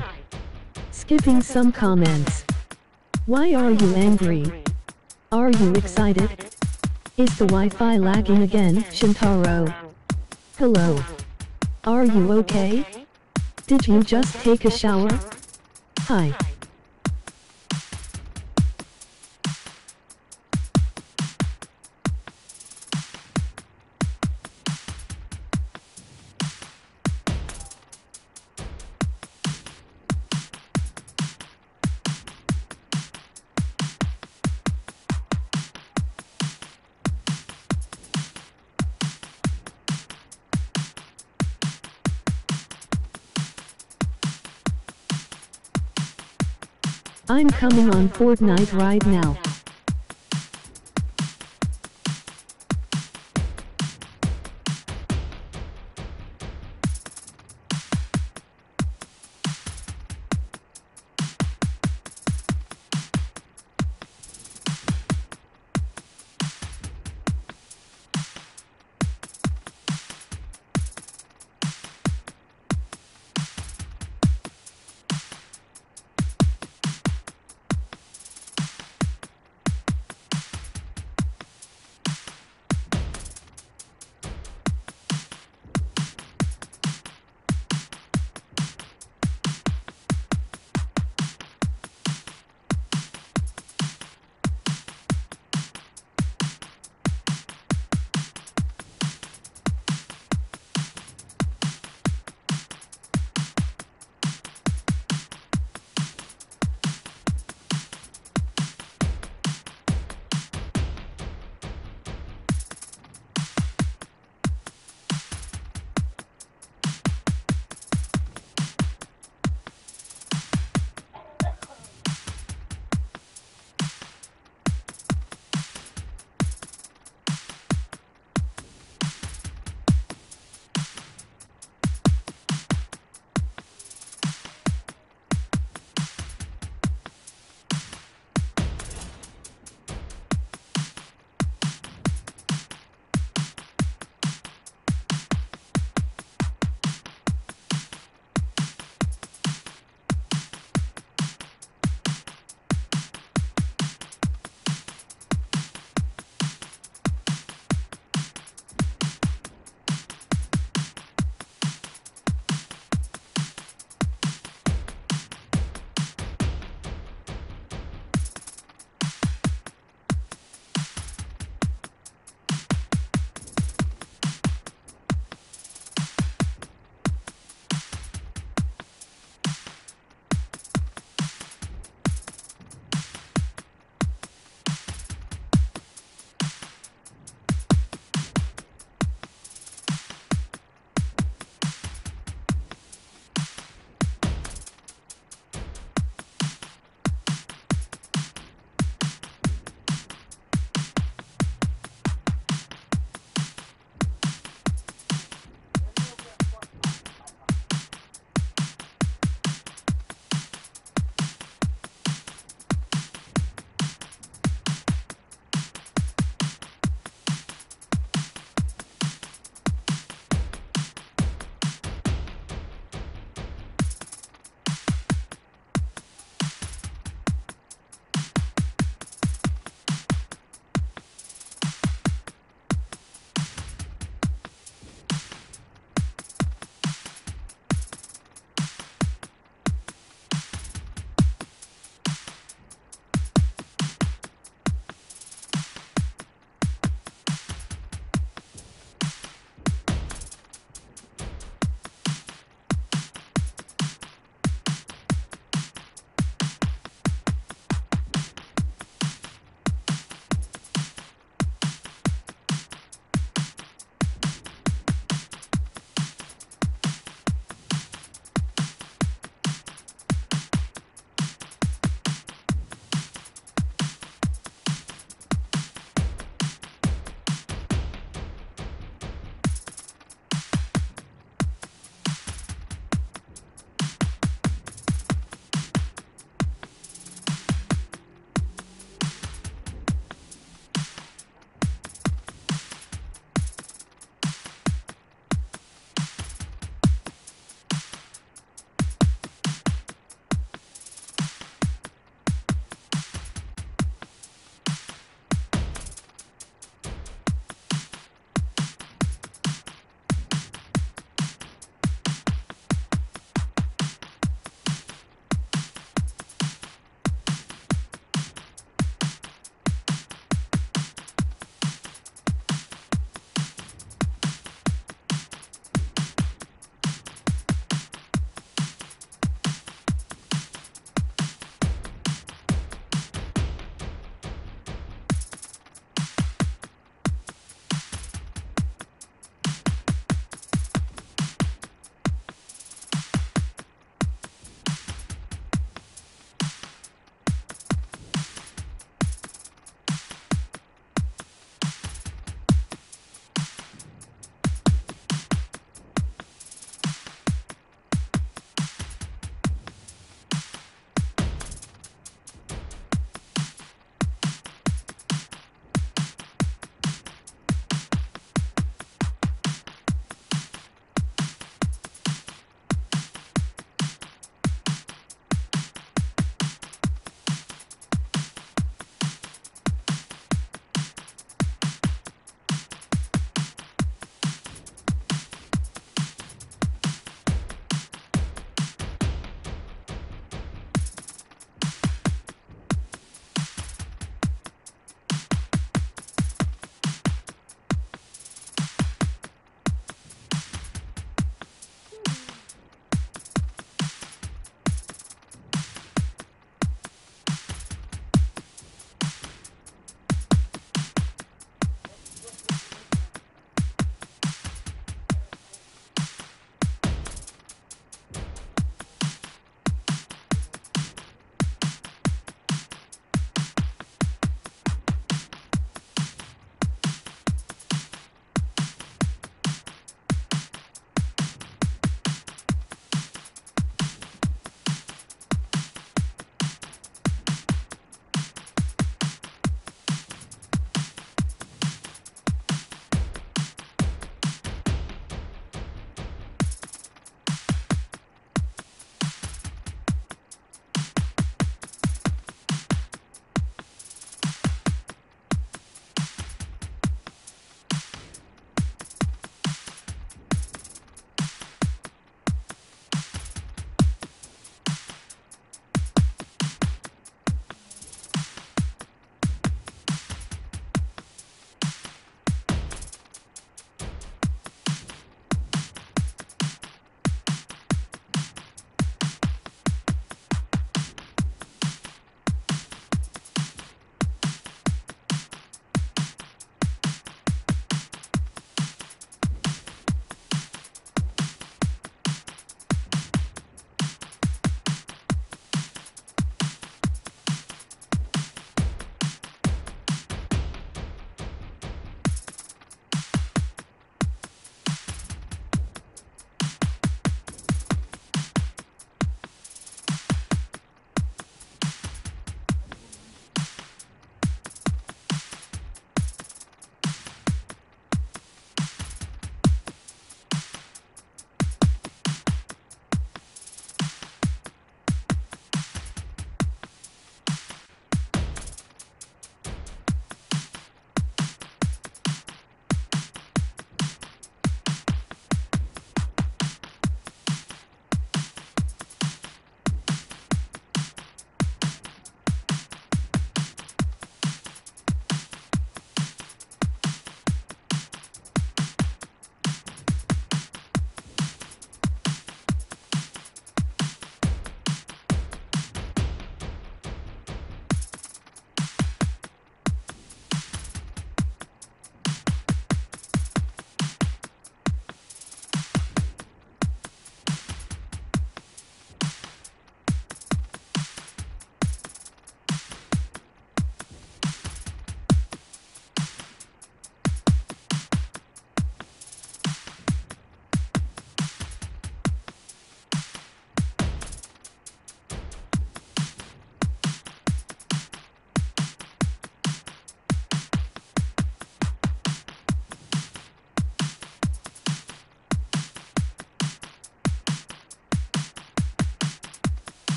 Skipping some comments. Why are you angry? Are you excited? Is the Wi-Fi lagging again, Shintaro? Hello. Are you okay? Did you just take a shower? Hi. I'm coming on Fortnite right now.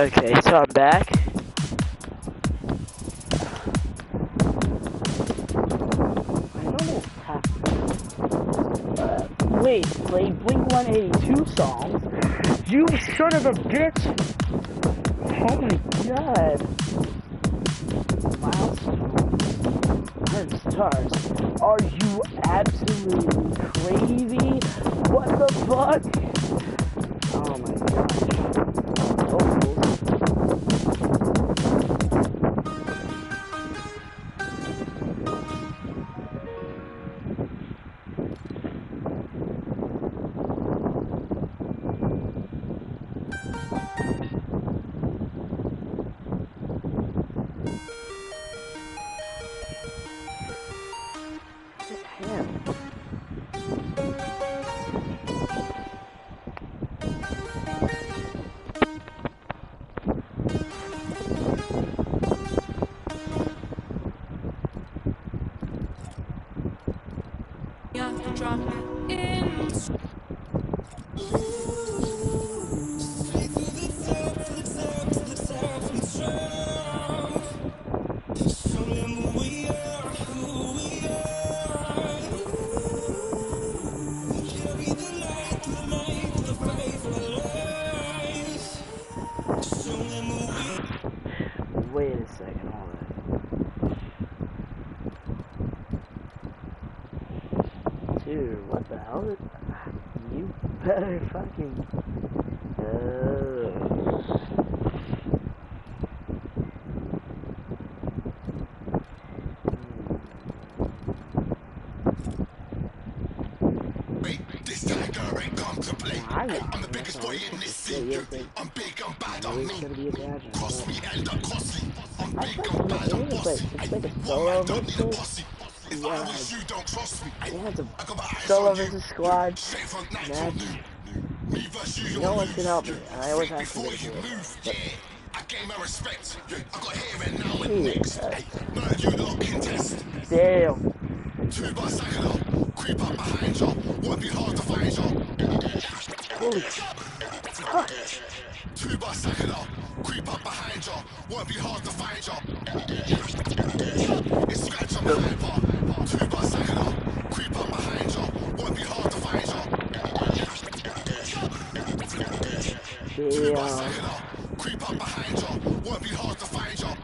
Okay, so I'm back. I don't know what's happening. Wait, play Blink-182 songs? You son of a bitch! Oh my god! Milestones and stars. Are you absolutely crazy? What the fuck? Oh my gosh. Oh, cool. Solo versus squad match. No one can help me. I always have to make it. I gave my respect. I got here and now and next. None of you lot can test. Damn. Two by cycle. Creep up behind y'all. Won't be hard to find y'all. Holy fuck. Two by cycle. Creep up behind y'all. Won't be hard to find y'all. It's scratch on my bar. Two by cycle. Creep up behind y'all. Won't be hard to find y'all. Two by cycle. Creep up behind y'all. Won't be hard to find y'all.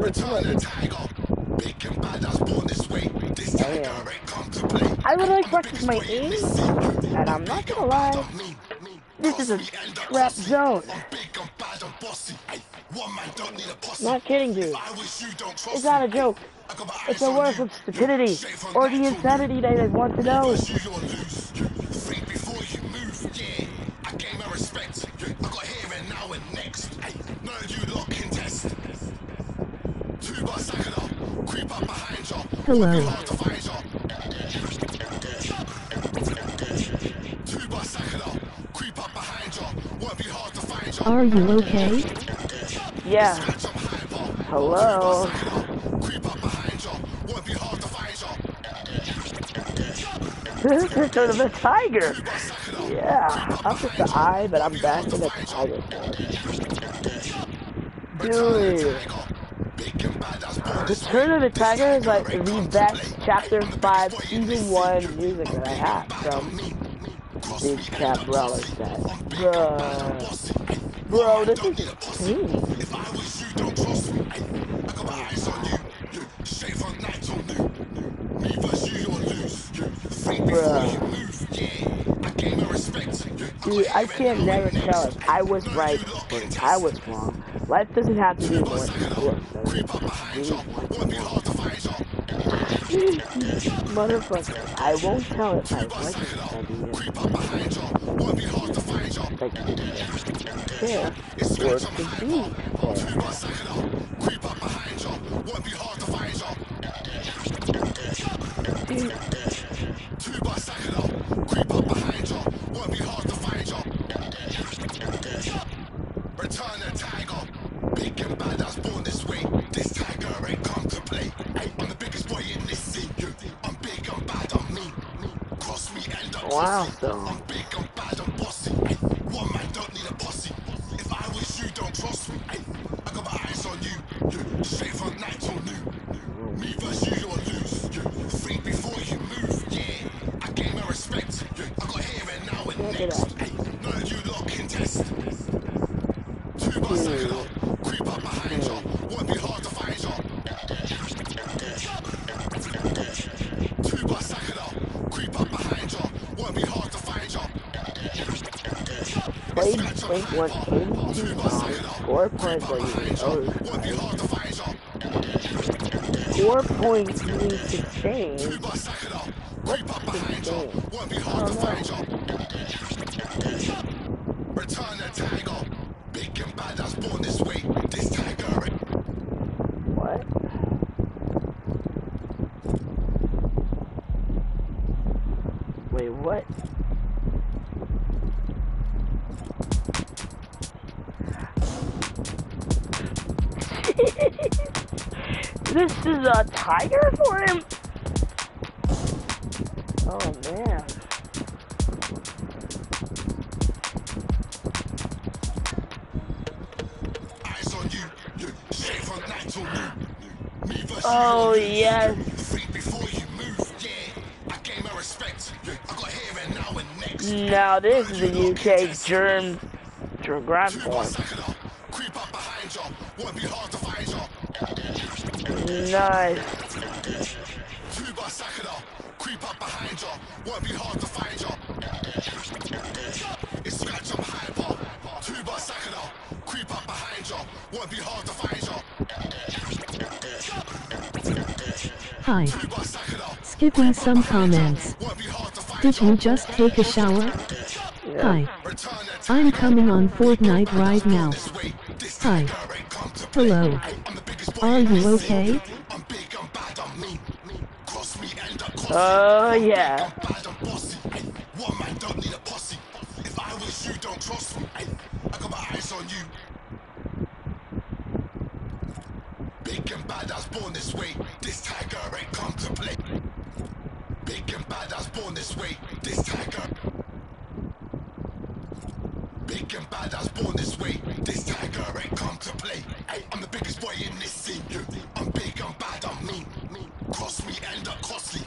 Return the tiger. Big and bad, I was born this way. This tiger ain't come to play. I would like practice my aim, and I'm not gonna lie. This is a trap zone. Not kidding, dude. It's not a joke. It's a word of stupidity or the insanity that I want to know. Hello. Are you okay? Yeah. Hello. This is sort of a tiger. Yeah, I'm just the eye, but I'm back in the tiger. Dude. Return of the Tiger is like the best chapter 5 season 1 music that I have from Big Cat Brawler set. Bro, this is if I was you, don't trust me. I got my eyes on you. Shave on nights on you. Me versus you or lose. Think before you move. Yeah, I gave my respect. Dude, I can't never tell it. I was right. I was wrong. Life doesn't have to be what motherfucker, I won't tell it. I like it. Yeah. It's the beat. Return the tiger. Big and bad, I was born this way. This tiger ain't come to play. I'm the biggest boy in this scene. I'm big and bad, I'm mean. Cross me and I'm wow, so. I'm big and bad, I'm bossy. One man don't need a bossy. Link won 4 points need to change. Return the tiger. Big and badass born this way. This tiger. What? Wait, what? This is a tiger for him? Oh man. Eyes on you, you shave on that to me. Oh yes. Think before you move, yeah. I gave my respect. I got here and now and next. Now this is the UK germ grab point. Nice. Creep up behind you. Won't be hard to find you. It's scratch up high ball. Creep up behind you. Won't be hard to find you. Hi. Skipping some comments. Did you just take a shower? Yeah. Hi. I'm coming on Fortnite right now. Hi. Hello. Are you okay? Oh yeah. One man don't need a posse. If I wish you don't cross me, I got my eyes on you. Big and badass born this way, this tiger ain't come to play. Big and badass born this way, this tiger. Big and badass born this way, this tiger ain't come to play. I'm the biggest boy in this scene. I'm big, I'm bad, I'm mean. Cross me, end up costly.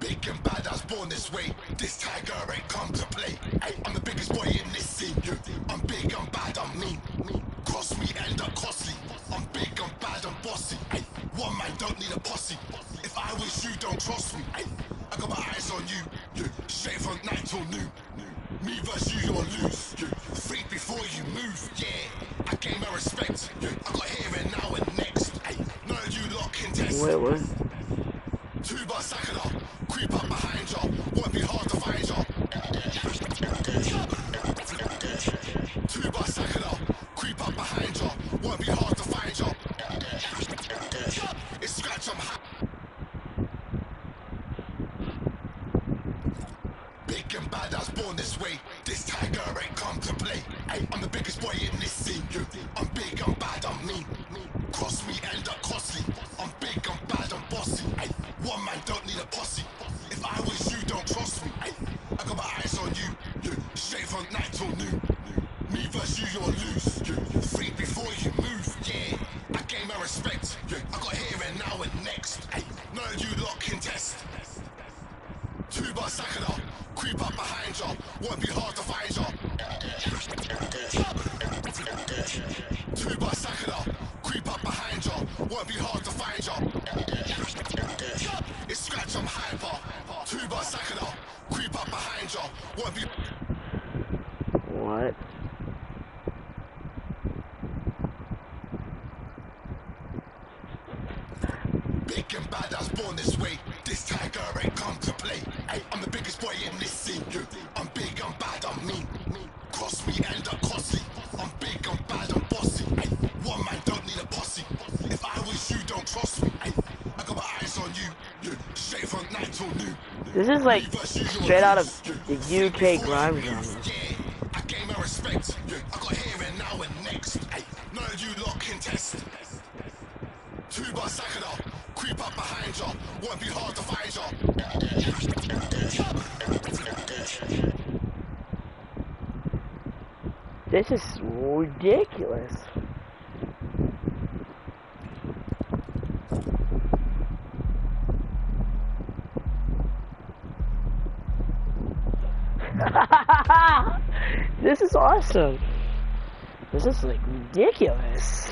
Big and badass born this way. This tiger ain't come to play. I'm the biggest boy in this scene. I'm big, I'm bad, I'm mean. Cross me, end up costly. I'm big, I'm bad, I'm bossy. One man don't need a posse. If I wish you don't cross me, I got my eyes on you. Straight from night till noon. Me versus you, you're loose. Think before you move, yeah. I gain my respect. I got here and now and next. No, you lot can test. Wait, what? Two bar sack it up. Creep up behind y'all. Won't be hard to find y'all. Two bar sack it up. Creep up behind y'all. Won't be hard to find y'all. It's scratch on high. Big and badass born this way. This tiger ain't come to play. I'm the biggest boy in this scene. I'm big, I'm bad, I'm mean. Cross me, end up costly. I'm big, I'm bad, I'm bossy. One man don't need a posse. If I wish you don't cross me, I got my eyes on you. Straight from night till noon. Me versus you, you're loose. Think before you move, yeah. I gain my respect. I got here and now and next. No, you lot can test. Two bar sack it up. Creep up behind y'all, won't be hard to find y'all. Two bar sack it up, creep up behind y'all, won't be hard to find y'all. It's scratch on high bar. Two bar sack it up, creep up behind y'all, won't be. What? Big and badass born this way. This tiger ain't come to play. I'm the biggest boy in this scene. I'm big, I'm bad, I'm mean. Cross me, end up costly. I'm big, I'm bad, I'm bossy. One man don't need a posse. If I wish you don't cross me, I got my eyes on you. Straight from night till noon. This is like straight out of the UK grime genre. I gain my respect. I got here and now and next. No, you lot can test. Two bar sack it up. Creep up behind y'all, won't be hard to find y'all. This is ridiculous. This is awesome. This is like ridiculous.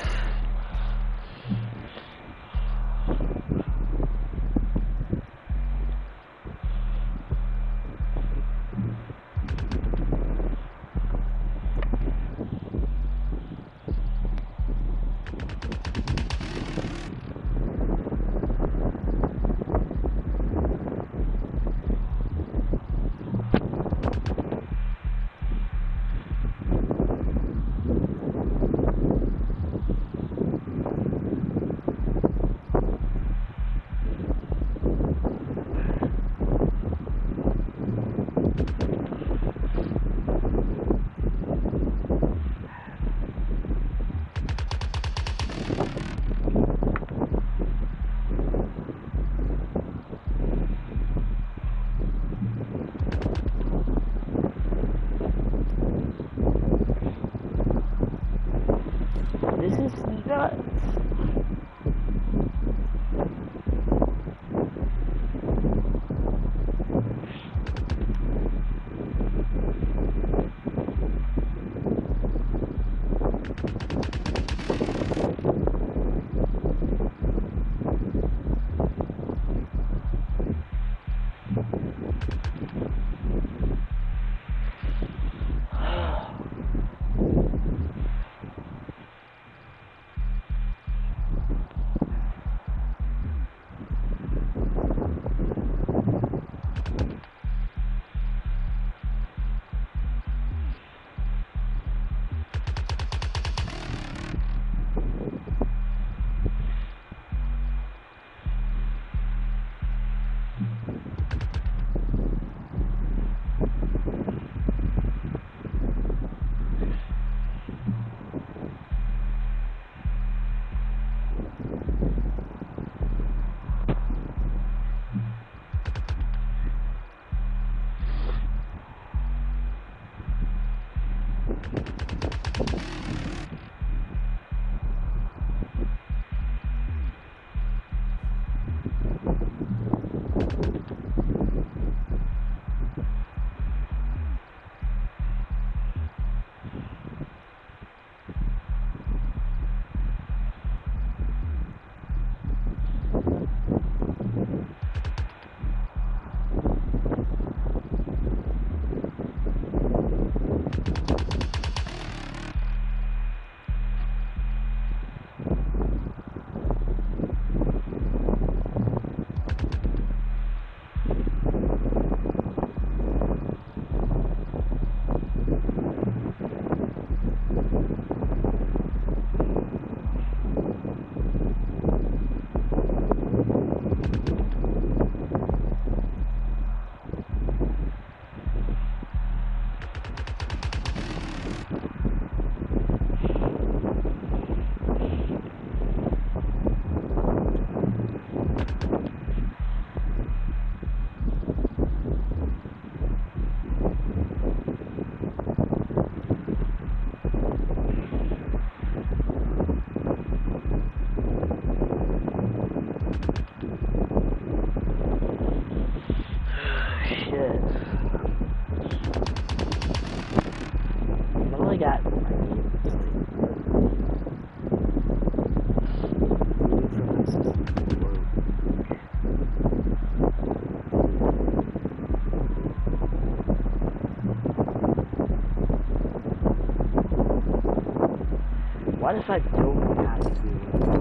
What if I don't have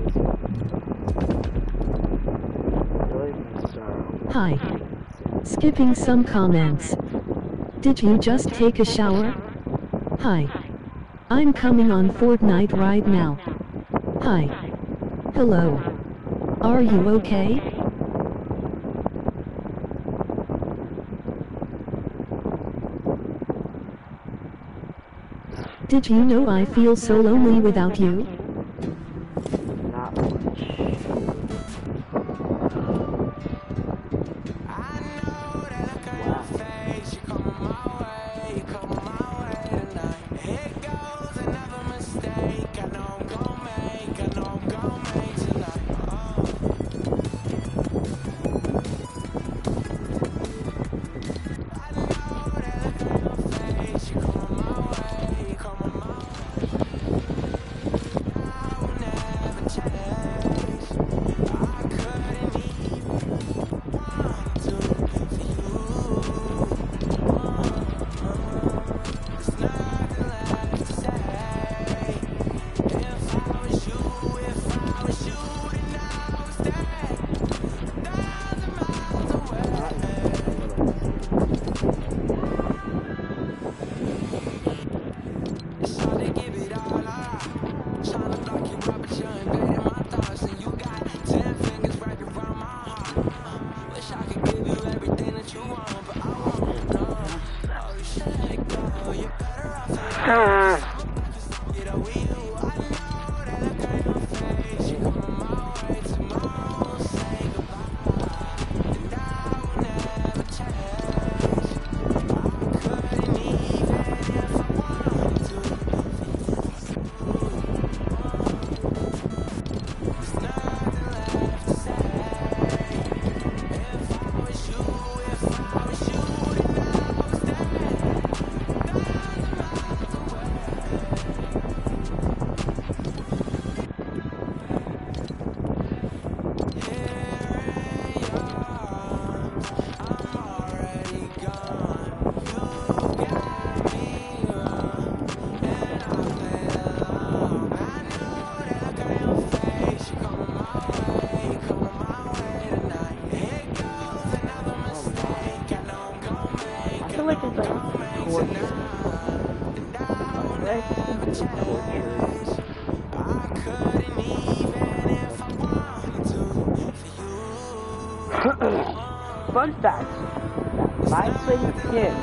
to? Hi. Skipping some comments. Did you just take a shower? Hi. I'm coming on Fortnite right now. Hi. Hello. Are you okay? Did you know I feel so lonely without you? Not much. Fun fact, my swing skins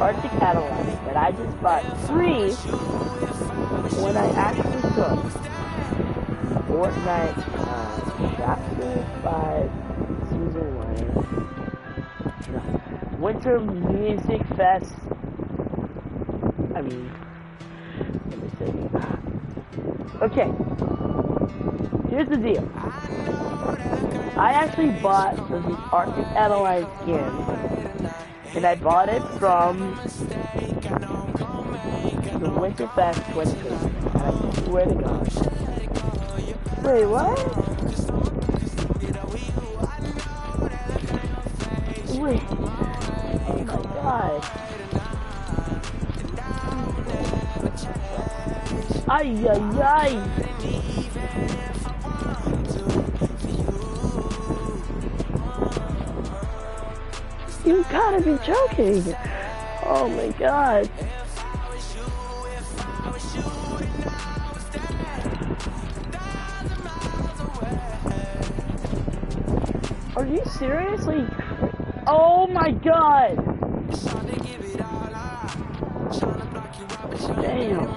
are the catalogs that I just bought 3 when I actually took Fortnite Chapter 5 Season 1 Winter Music Fest. I mean, Let me see. Okay. Here's the deal. I actually bought the Arctic Allies skin. And I bought it from the Winterfest Twitch stream. And I swear to God. Wait, what? Wait. Oh my God. Ay, ay, ay. You gotta be joking. Oh my God. Are you seriously? Oh my God! Damn.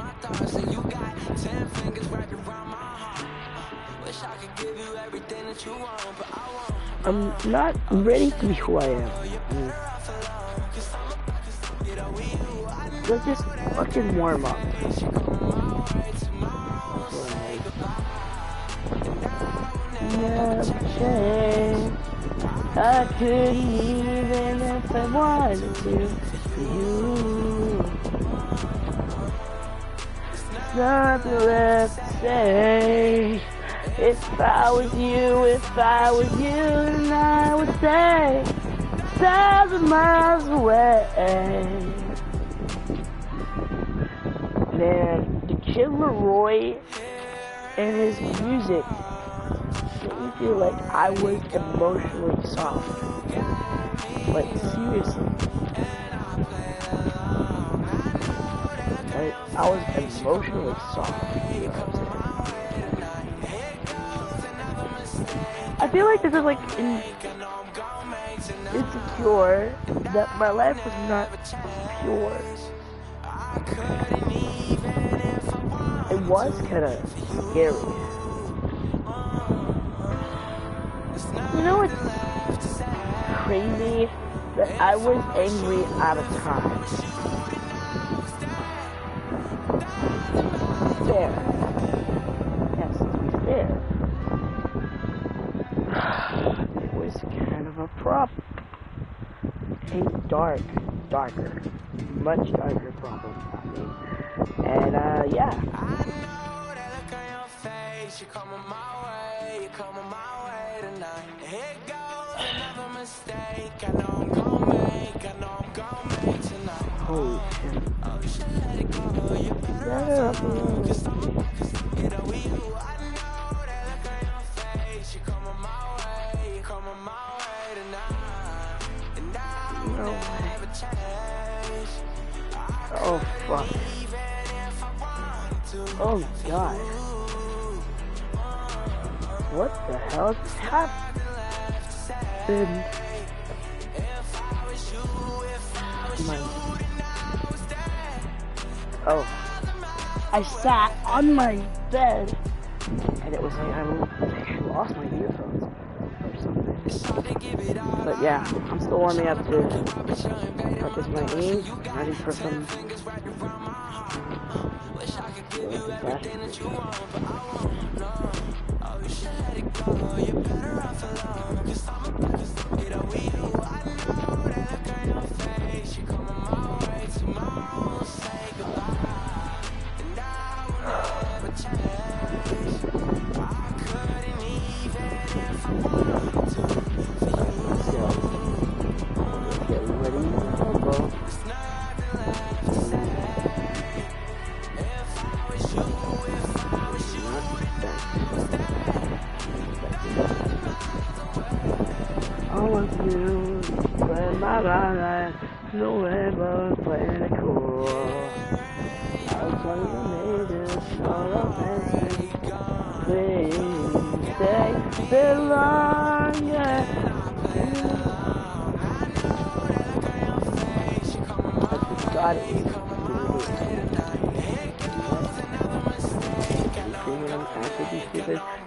I'm not ready to be who I am. Let's just fucking warm up. Yeah, I couldn't even if I wanted to. You, nothing left to say. If I was you, if I was you, then I would stay 1,000 miles away. Man, the Kid Laroi and his music. I feel like I was emotionally soft. Like, seriously. I was emotionally soft. You know what I'm saying? I feel like this is like insecure that my life was not pure. It was kind of scary. You know what's crazy? That I was angry out of time. Fair. Yes, fair. It was kind of a problem. A darker, much darker problem. And yeah. I know that look on your face. You're coming my way. You're coming my way. Here goes another mistake. I know I'm gonna make. I know I'm gonna make tonight. Holy shit. Oh, you should let it go. You better off alone. It'll be who I know. That look on your face. You're coming my way. You're coming my way tonight. And I will never change. Oh, fuck. Oh, God. What the hell just happened? Oh, I sat on my bed, and it was like I lost my earphones or something. But yeah, I'm still warming up to practice my aim, ready for some.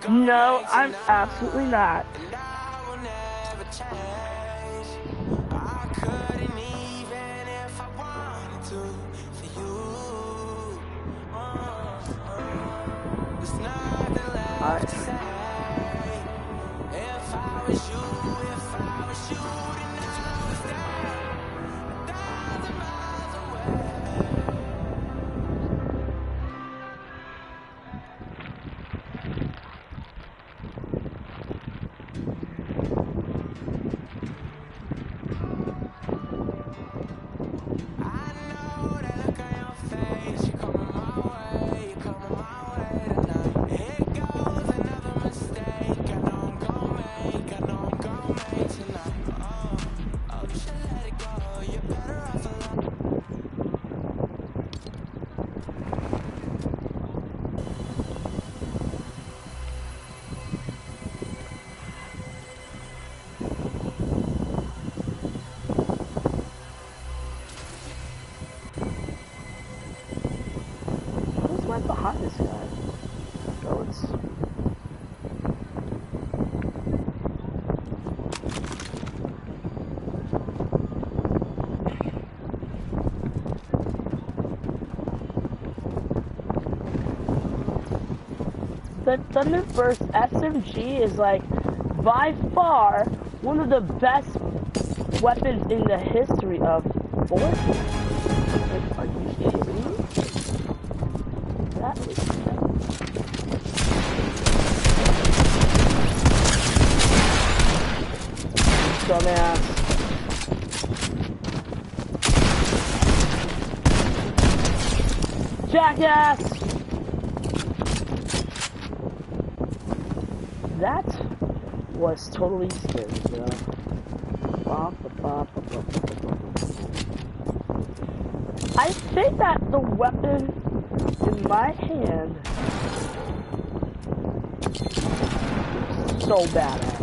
No, I'm absolutely not. alive. The Thunderburst SMG is like by far one of the best weapons in the history of Fortnite. Are you kidding me? That is crazy. Dumbass. Jackass! That was totally scary, bro. I think that the weapon in my hand is so badass.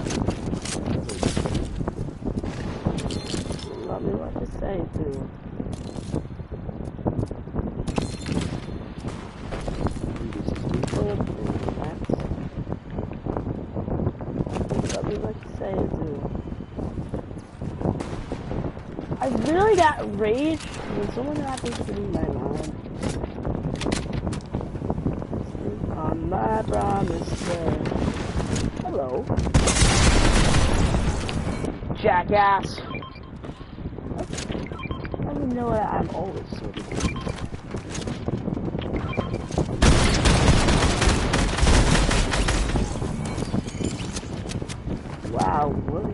Let me like this thing, dude. That rage when someone happens to be my mom. Sleep on my promise. Hello. Jackass. I didn't know that I'm always so good. Wow, what?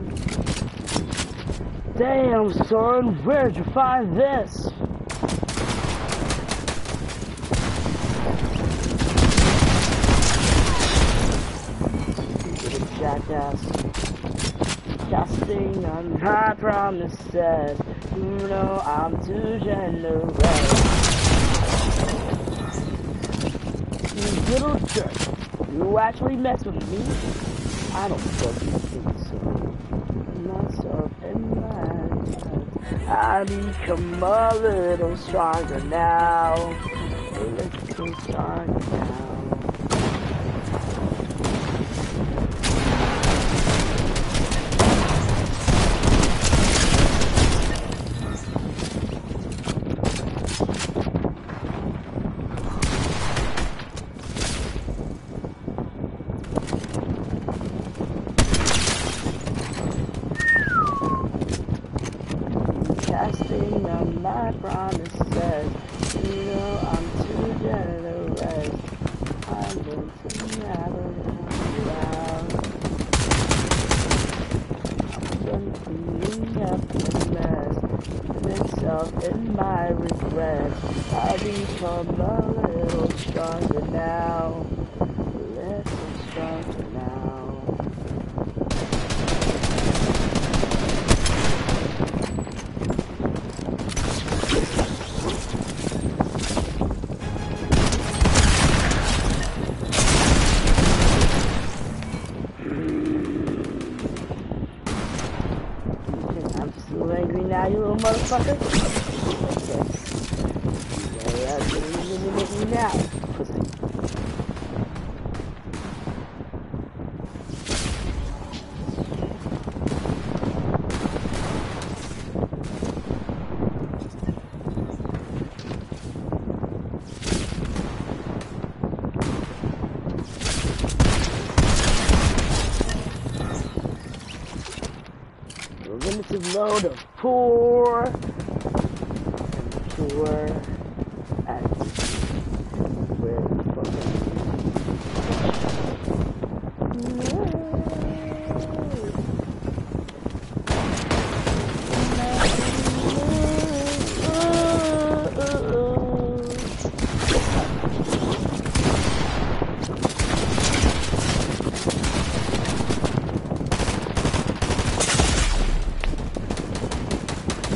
Damn, son, where'd you find this? Stupid jackass. Casting on my promises. You know I'm too generous. You little jerk. You actually mess with me? I don't fucking think so. Not so in my. I become a little stronger now. A little stronger now. Motherfucker. Okay. Now, pussy. massive load of poor attitude with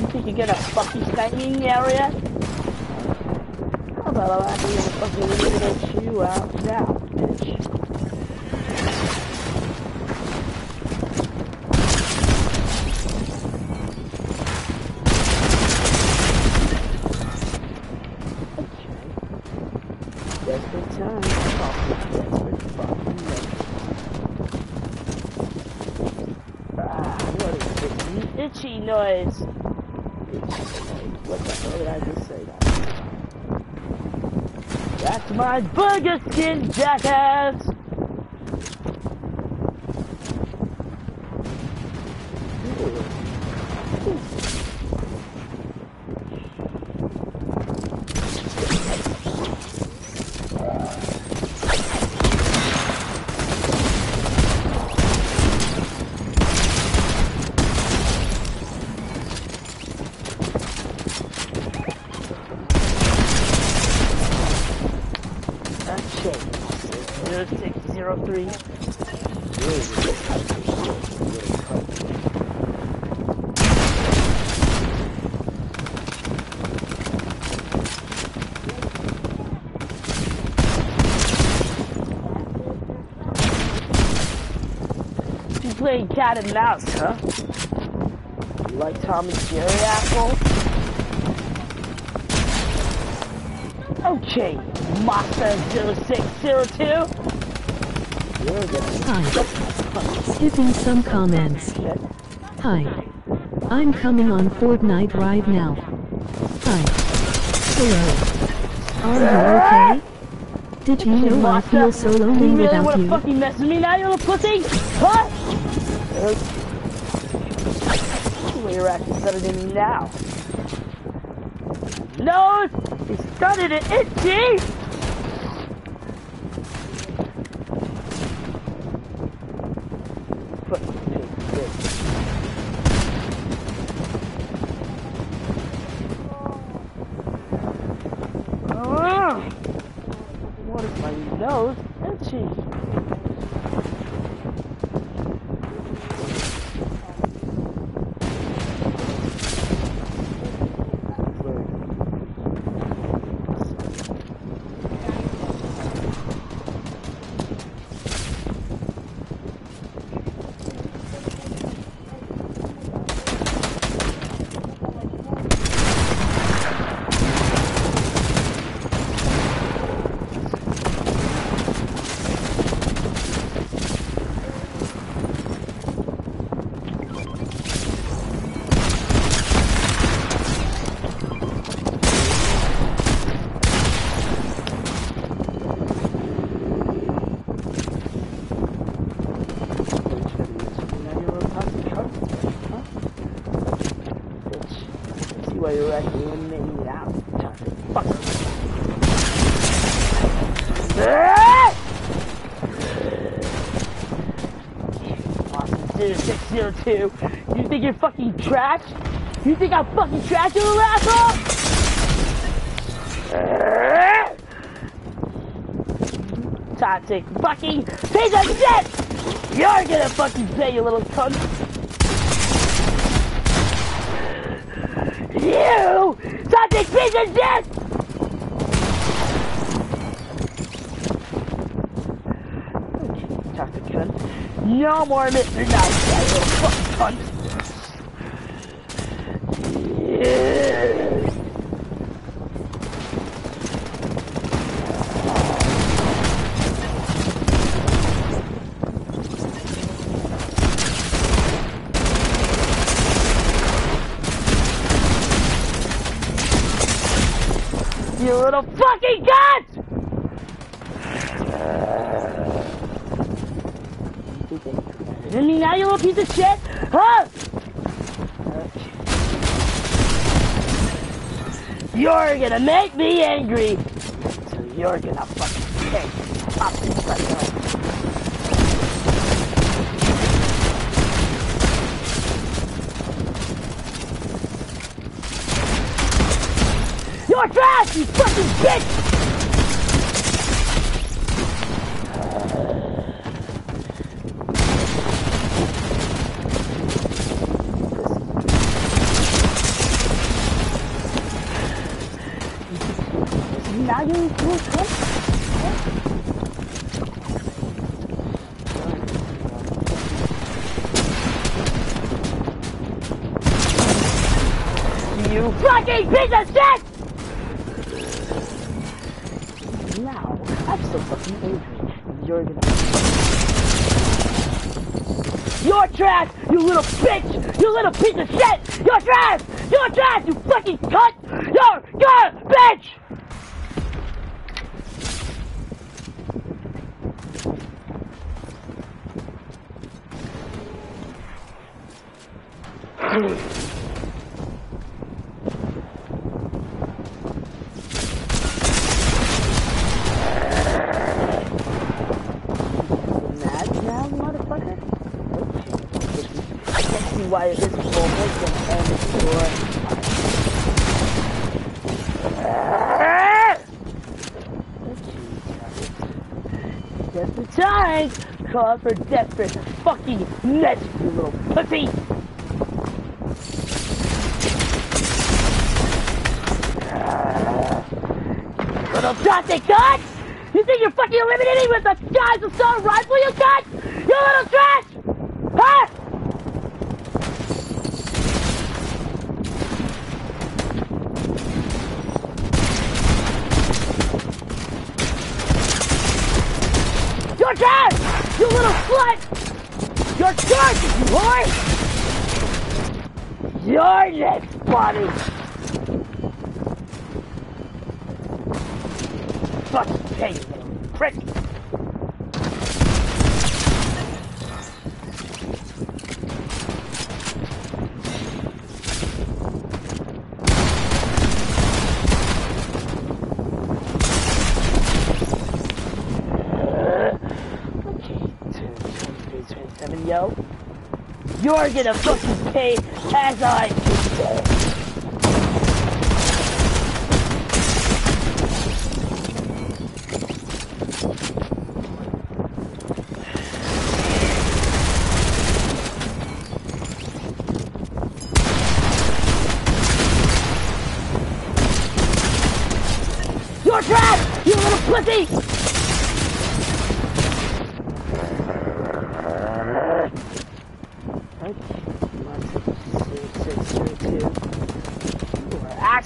fucking get a fucking stinging area? How about I'll have to get a fucking little chew out south, bitch. Okay. Desperate time. Desperate fucking noise. Ah, what is this itchy noise? What the hell did I just say that? That's my burger skin, jackass! Cat and mouse, huh? You like Tom and Jerry, asshole? Okay, Master 0602. Hi. Skipping some comments. Hi. I'm coming on Fortnite right now. Hi. Hello. Are you okay? Did you know I feel so lonely without you? You really want to fucking mess with me now, you little pussy? Huh? You're acting better than me now. No, he started it, itchy. You think you're fucking trash? You think I'm fucking trash, you little asshole? Toxic fucking piece of shit! You're gonna fucking pay, you little cunt! You toxic piece of shit! Toxic cunt. No more Mr. Nice. You little fucking cunt! You mean now you little piece of shit? Huh? You're gonna make me angry. So you're gonna fucking take up this fucking hole. You're trash, you fucking bitch! Now you do it. You fucking piece of shit! Now, I'm so fucking angry. You're gonna... You're trash, you little bitch! You little piece of shit! You're trash! You're trash, you fucking cunt! You're garbage! Call for desperate fucking mess, you little pussy! Little toxic cunt! You think you're fucking eliminating with the guy's assault rifle, you cunt? You little trash! Huh? What? You're charged, you whore! You're next, buddy! Fucking pay, you little prick! You're gonna fucking pay as I do. You're trapped, you little pussy!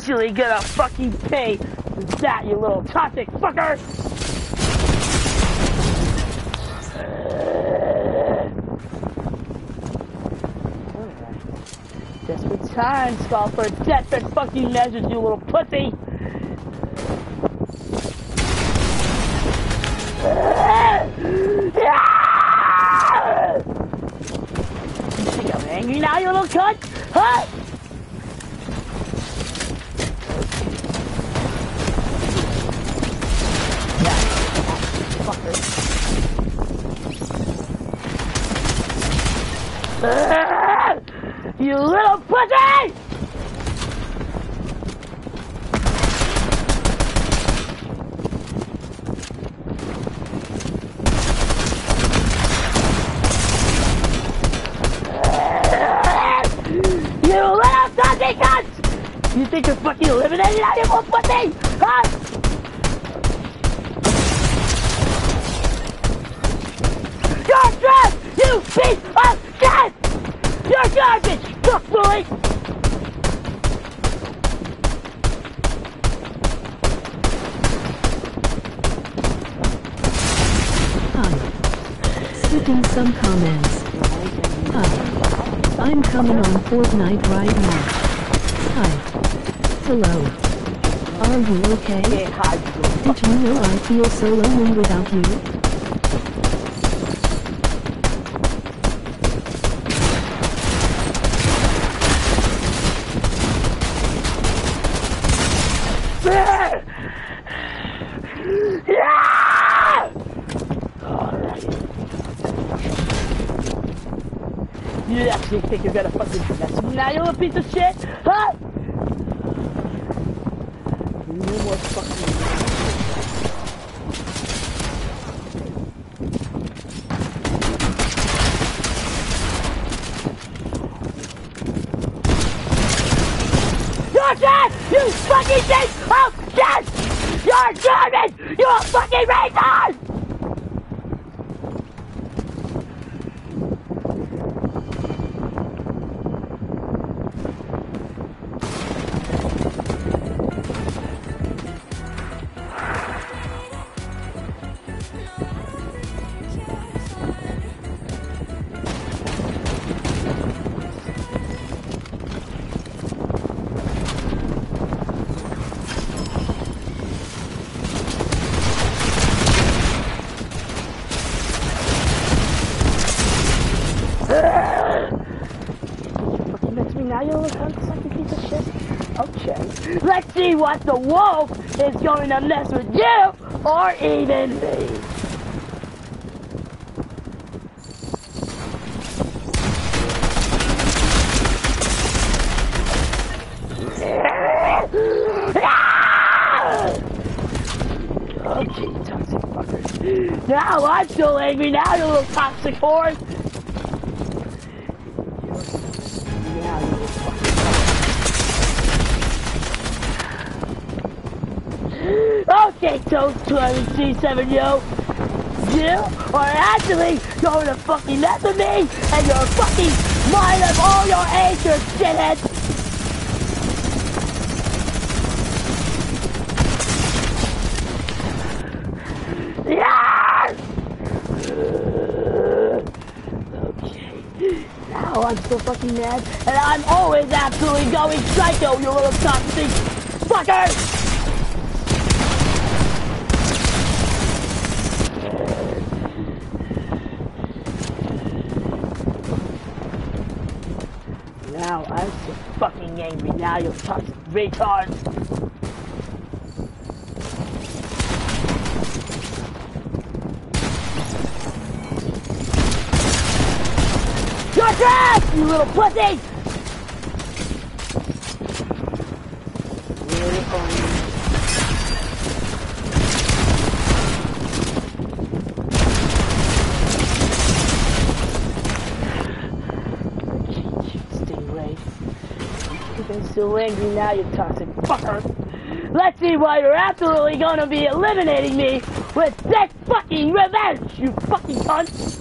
You're gonna fucking pay for that, you little toxic fucker! Alright. Desperate times call for desperate fucking measures, you little pussy! You think I'm angry now, you little cunt? Huh? You little pussy! You little pussy cunt! You think you're fucking eliminated out of your pussy? Huh? You piece of shit! You're garbage, fuck boy! Hi. Slipping some comments. Hi. I'm coming on Fortnite right now. Hi. Hello. Are you okay? Did you know I feel so lonely without you? You actually think you're gonna fucking mess me now, you little piece of shit? Huh? No more fucking... You fucking thing! Oh shit! You're German! You're a fucking racist! Let's see what the wolf is going to mess with you, or even me. Oh, gee, toxic fuckers. Now I'm still angry now, you little toxic whore. Okay, so 27 yo, you are actually going to fucking mess with me, and you're fucking mind up all your age, you shithead. Okay, now I'm so fucking mad, and I'm always absolutely going psycho, you little toxic fucker. Angry now, you fucking retard! You're trash, you little pussy! Still angry now, you toxic fucker. Let's see why you're absolutely gonna be eliminating me with that fucking revenge, you fucking cunt!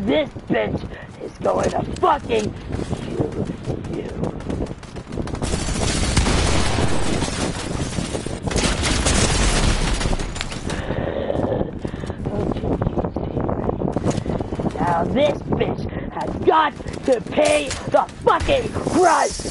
This bitch is going to fucking kill you. Okay. Now this bitch has got to pay the fucking price.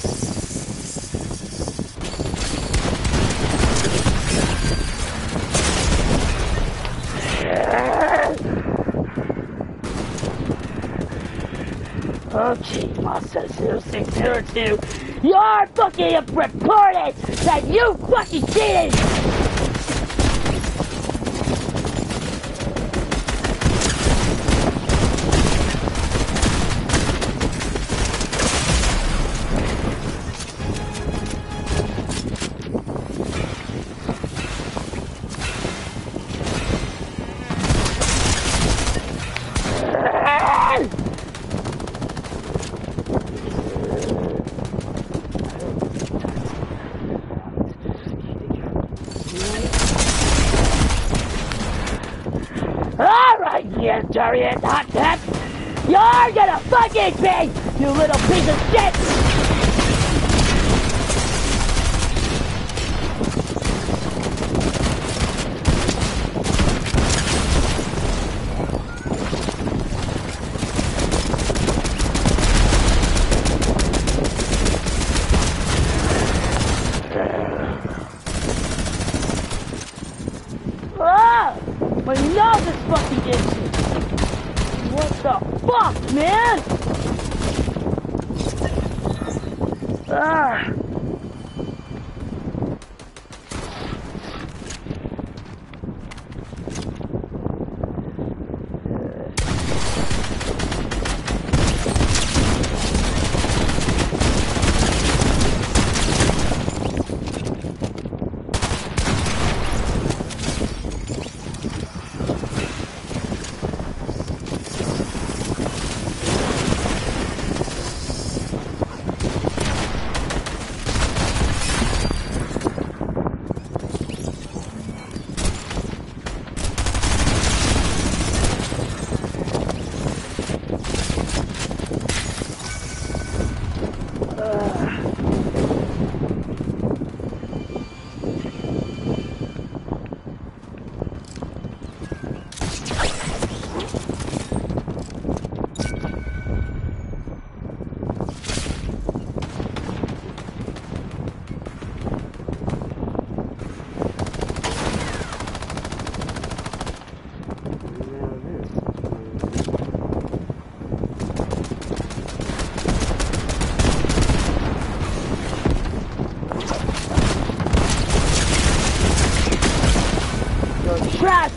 Okay, Monster 0602, you're fucking reported that you fucking cheated! luxuriant hot tub, you're gonna fucking pay, you little piece of shit!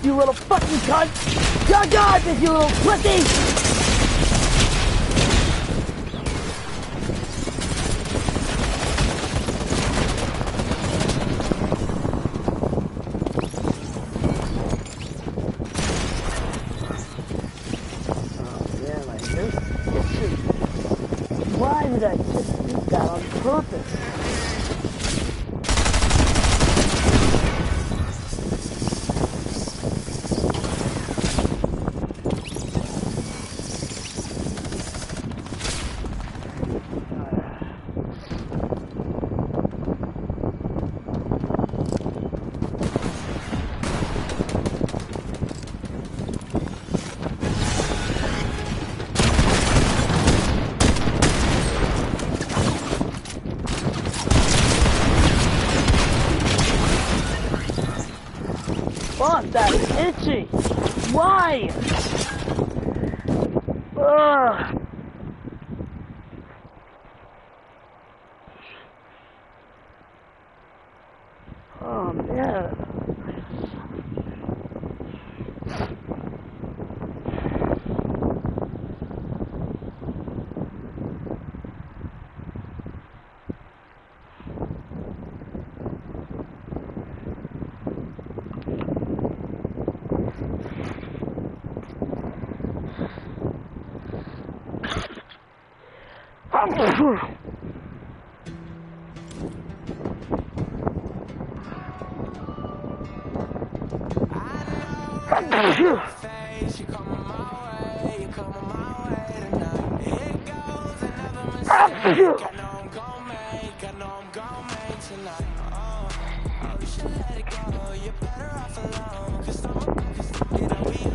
You little fucking cunt! You're garbage, you little pussy!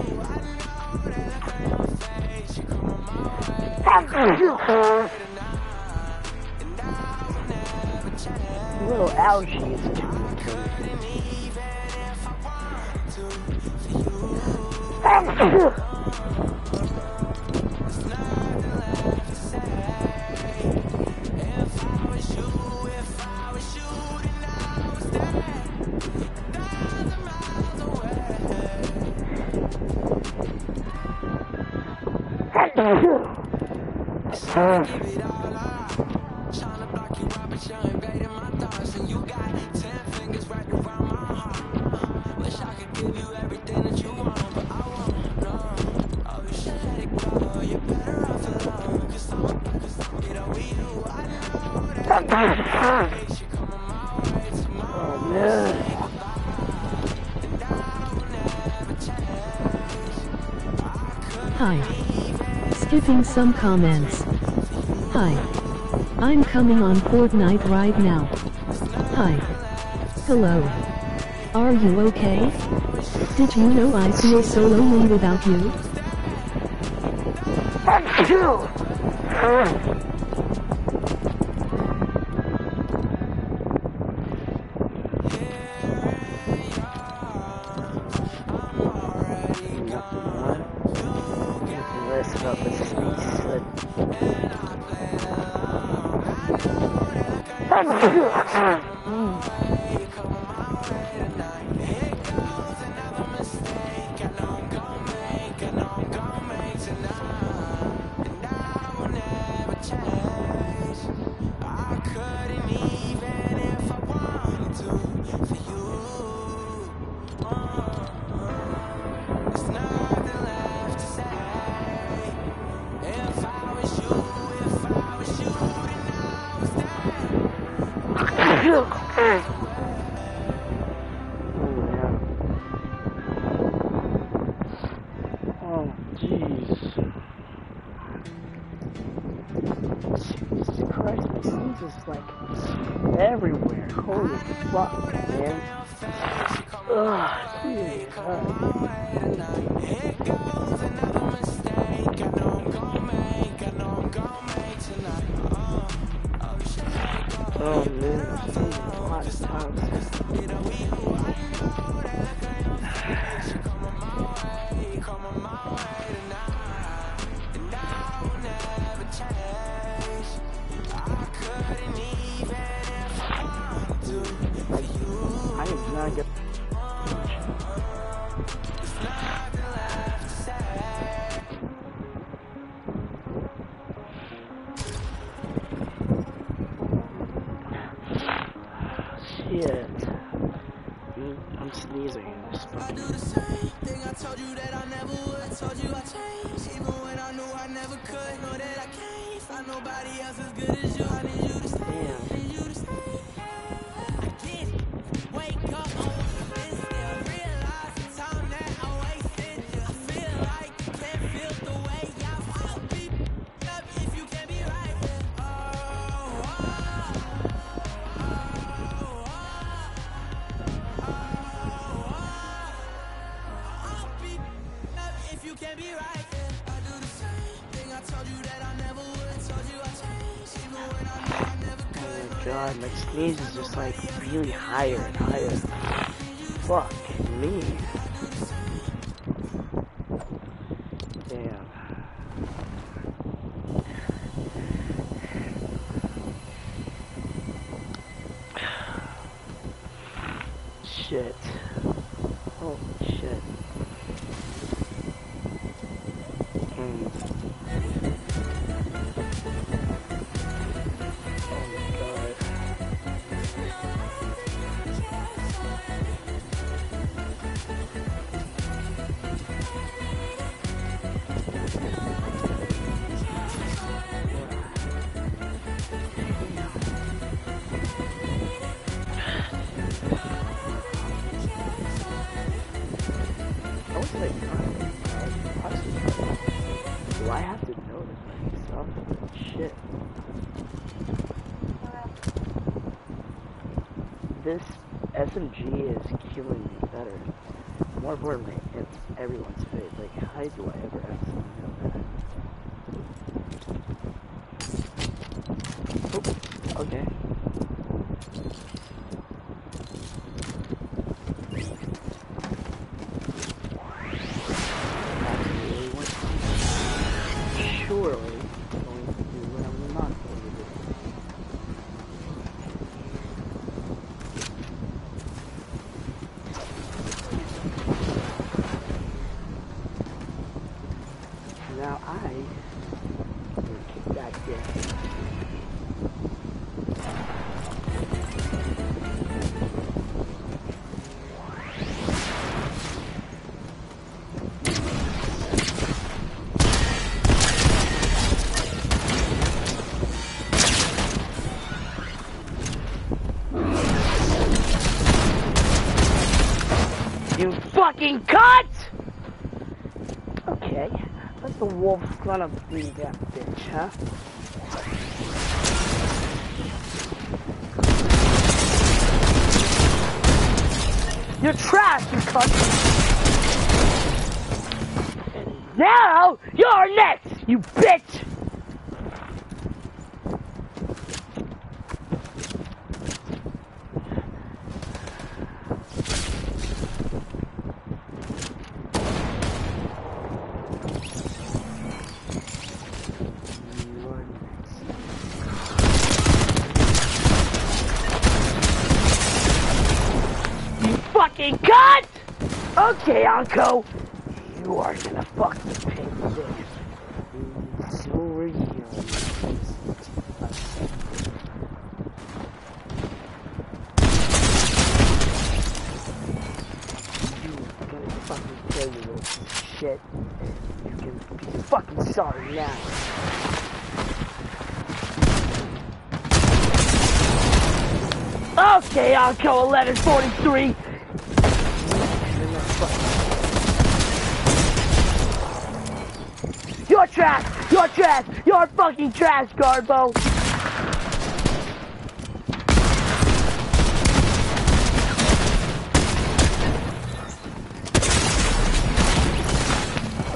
I Hi. Skipping some comments. Hi. I'm coming on Fortnite right now. Hi. Hello. Are you okay? Did you know I feel so lonely without you? Fuck you! God, my sneeze is just like really higher and higher. Fuck me. Damn. Shit. Holy shit. SMG is killing me better. More importantly, it's everyone's fate. Like, how do I ever actually know that? Oops. Okay. Fucking cut! Okay, What's the wolf's gonna be, that bitch, huh? You're trash, you cunt! And now, you're next, you bitch! Cut! Okay, Anko, you are gonna fuck the pig dick. So are you. You're gonna fucking pay me this shit. You can be fucking sorry now. Okay, Anko, 11:43. You're trash! You're trash! You're fucking trash, Garbo!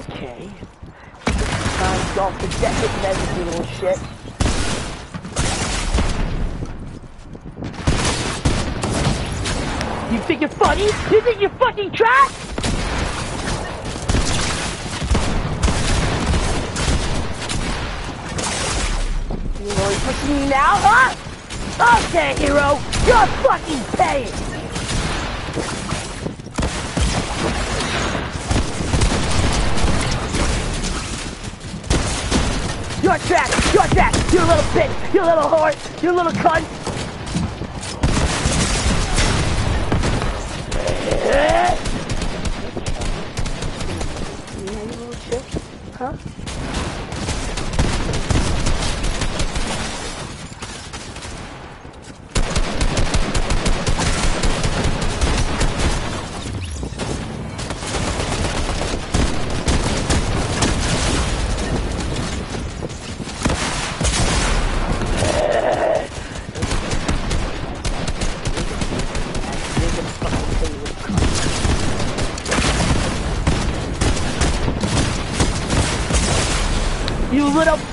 Okay. Time's off the deck and everything, little shit. You think you're funny? You think you're fucking trash? You know you're pushing me now, huh? Okay, hero, you're fucking paying! You're trash! You're trash! You little bitch! You little whore! You little cunt! Huh?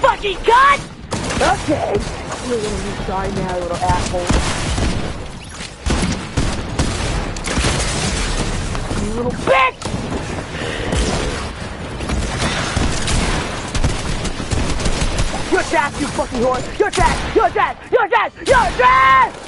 Fucking cut! Okay, you're gonna be sorry now, little asshole. You little bitch! You're trash, you fucking whore! You're trash! You're trash! You're trash! You're trash!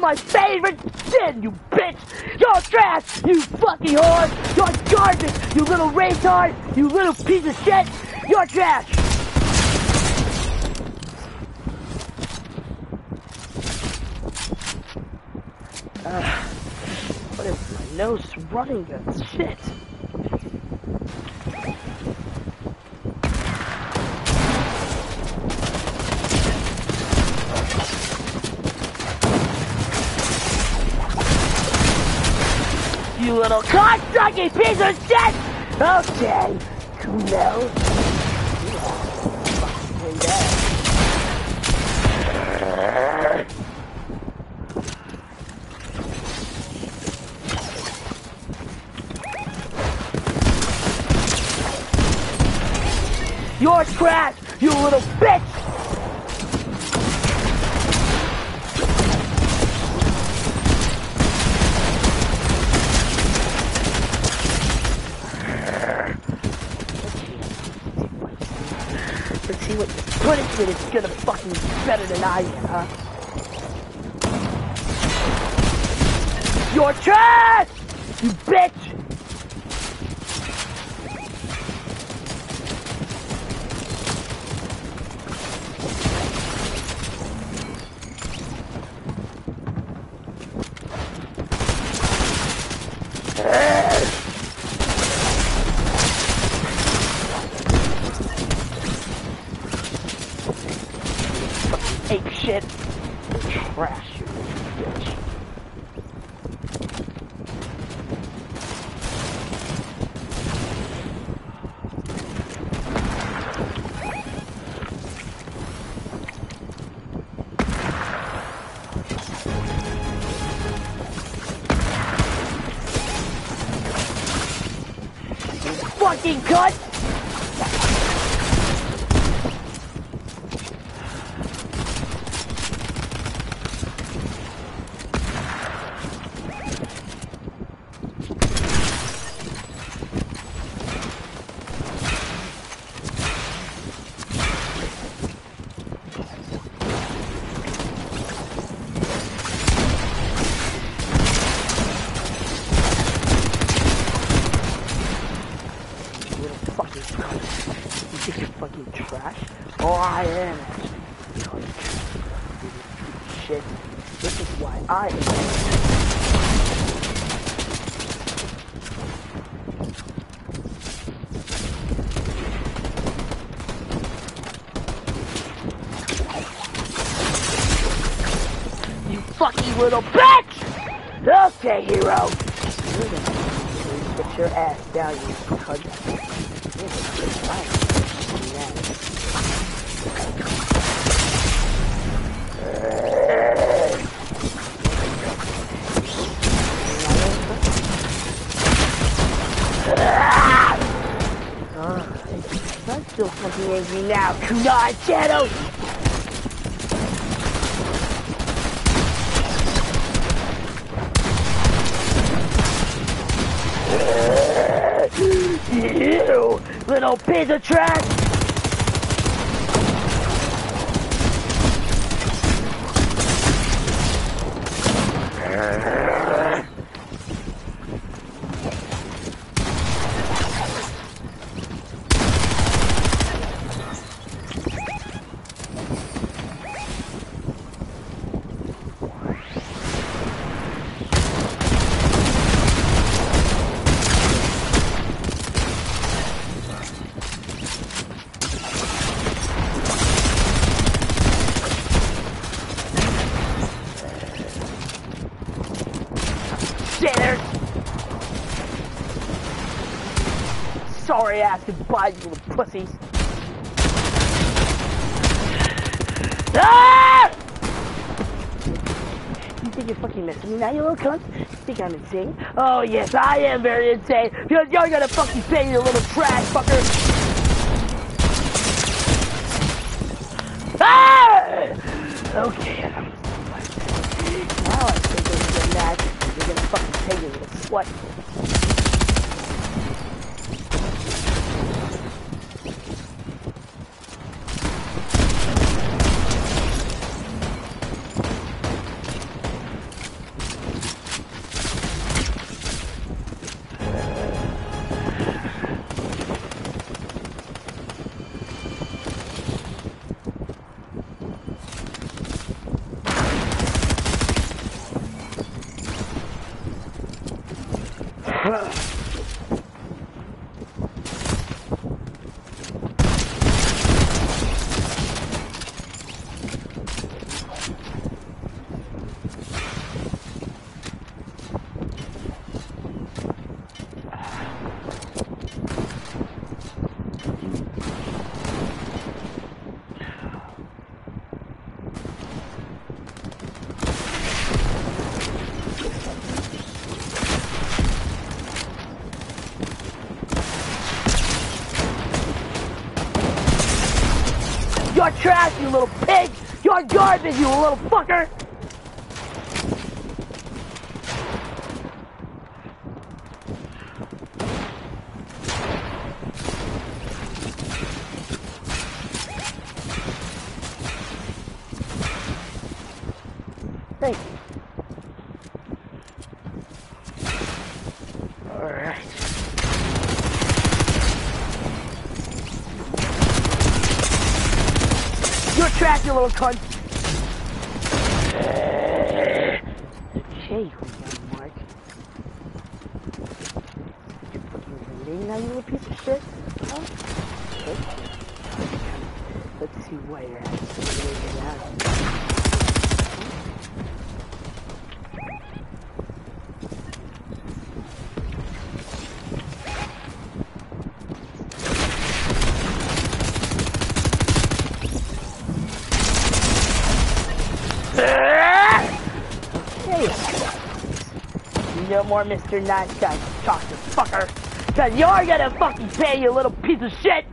My favorite sin, you bitch! You're trash, you fucking whore! You're garbage, you little retard! You little piece of shit! You're trash! What is my nose running at shit? You little cock-sucking piece of shit! Okay, cool. You're trash, you little bitch! Punishment is gonna fucking be better than I am, huh? You're trash! You bitch! shit. Trash, you bitch. Fucking cut! Little bitch! Okay, hero! Put your ass down, you cunt. I'm still fucking angry now. Kunai Shadow! You little piece of trash! Goodbye, you little pussies. Ah! You think you're fucking missing me now, you little cunt? You think I'm insane? Oh, yes, I am very insane. Because you're gonna fucking pay, you little trash fucker. Ah! Okay, I'm gonna fight. Now I think you're gonna match. You're gonna fucking pay, you little slut. You're trash, you little pig! You're garbage, you little fucker! Thank you. All right. Trash, you little cunt! Okay, we got Mark. You fucking lady now, you little piece of shit? Huh? Okay. Let's see why you're at. no more Mr. Nice Guy, chocolate fucker. Cause you're gonna fucking pay, you little piece of shit!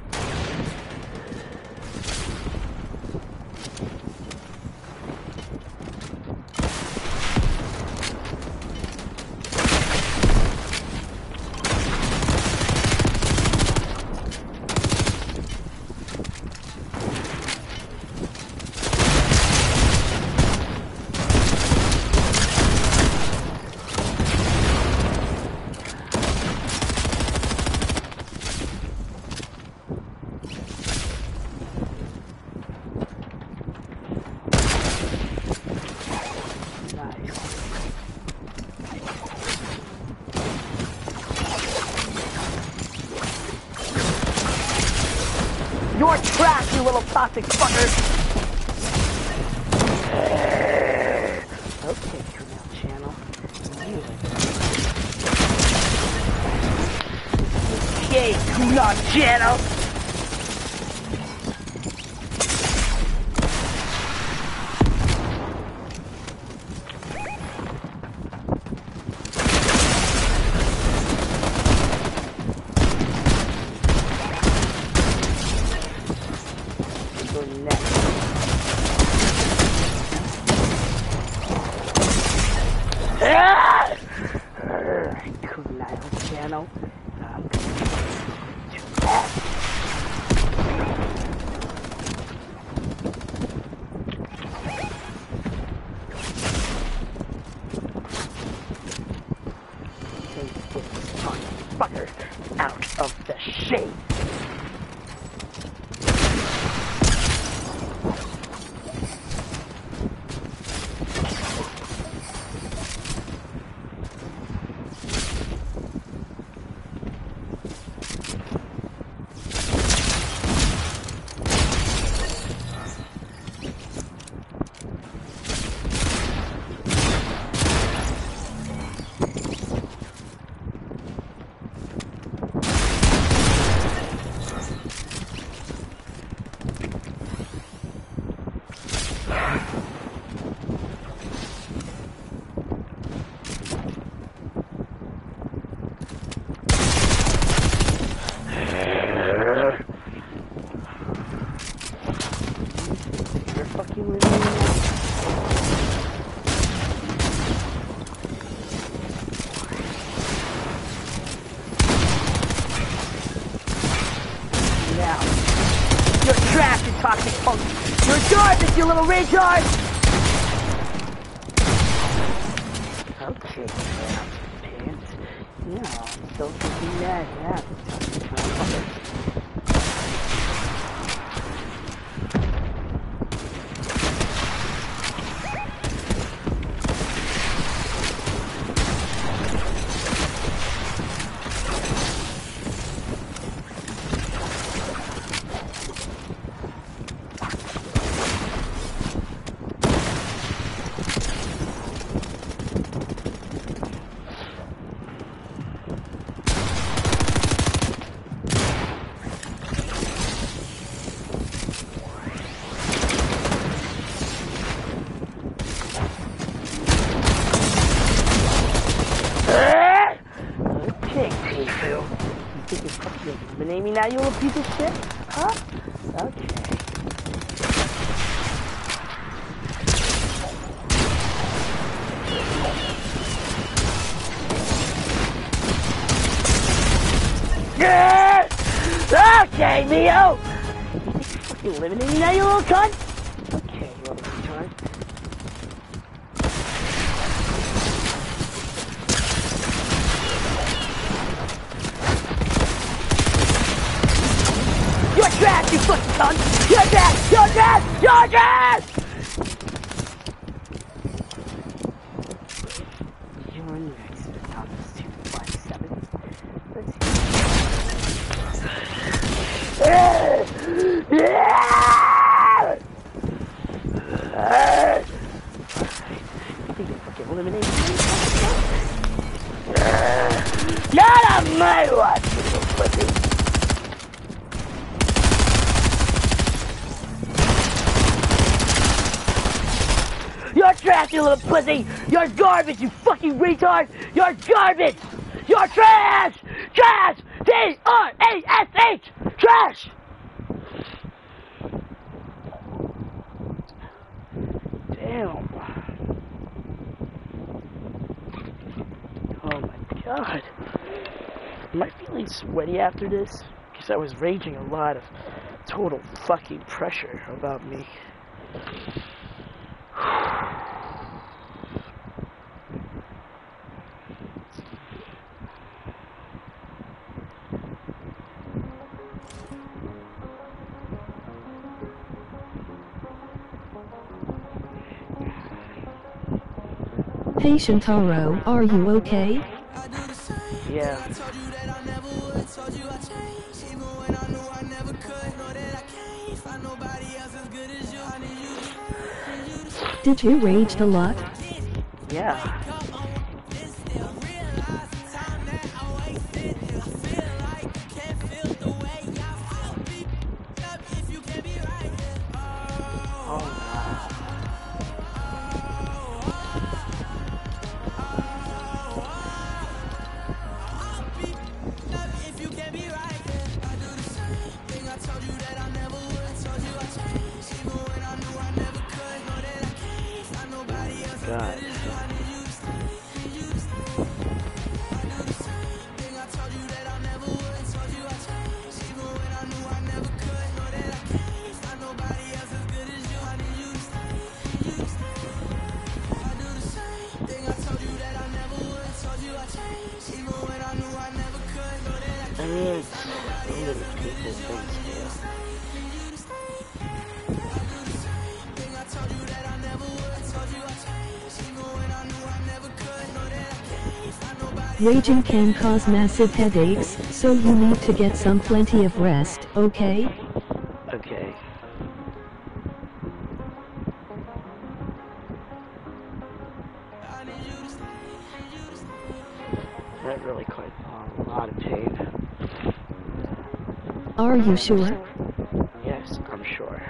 Toxic fucker. Okay, come out, channel. Okay, come out, channel. You little retard! Okay, pants. No, I'm so fucking mad. Yeah, now you little piece of shit, huh? Okay. Yes! Okay, Neo! You fucking living in me now, you little cunt? trash, you little pussy! You're garbage, you fucking retard! You're garbage! You're trash! Trash! T-R-A-S-H! Trash! Damn. Oh my god. Am I feeling sweaty after this? Because I was raging a lot of total fucking pressure about me. Hey Shintaro, are you okay? Yeah. Did you rage a lot? Yeah. Raging can cause massive headaches, so you need to get some plenty of rest, okay? Okay. That really caused a lot of pain. Are you sure? Yes, I'm sure.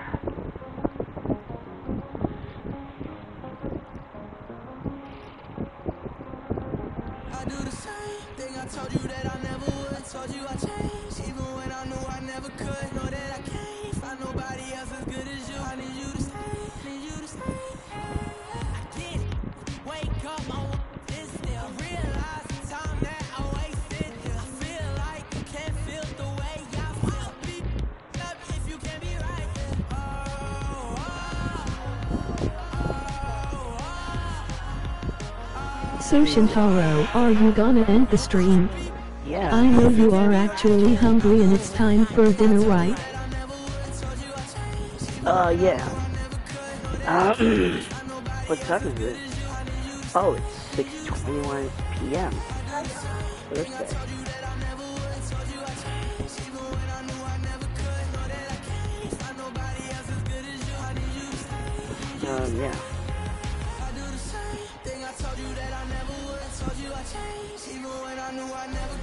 So Shintaro, are you gonna end the stream? Yeah. I know you are actually hungry and it's time for dinner, right? Yeah. What time is it? Oh, it's 6:21 p.m. Thursday. Yeah. I'm gonna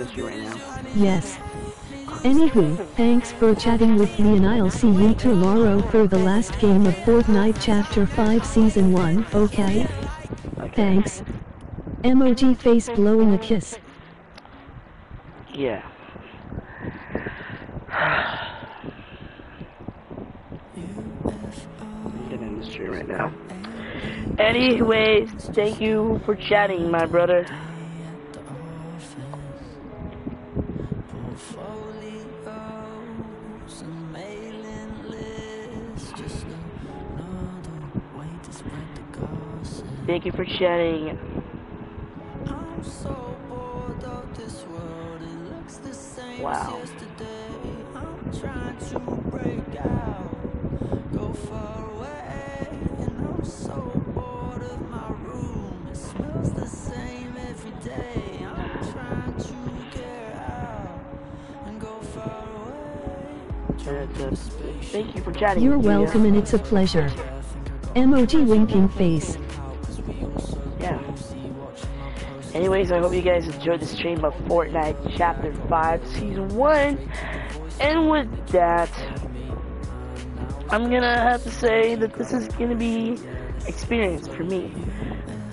miss you right now. Yes. Anywho, thanks for chatting with me and I'll see you tomorrow for the last game of Fortnite Chapter 5 Season 1, okay? Okay. Thanks. Emoji face blowing a kiss. Yeah. I'm gonna miss you right now. Anyways, thank you for chatting, my brother. Thank you for chatting. I'm so bored of this world. It looks the same as yesterday. I'm trying to break out, go far away, and I'm so bored of my room. It smells the same every day. I'm trying to get out and go far away. Thank you for chatting. You're welcome, and it's a pleasure. Emoji winking face. Yeah. Anyways, I hope you guys enjoyed the stream of Fortnite Chapter 5 Season 1. And with that, I'm gonna have to say that this is gonna be experience for me.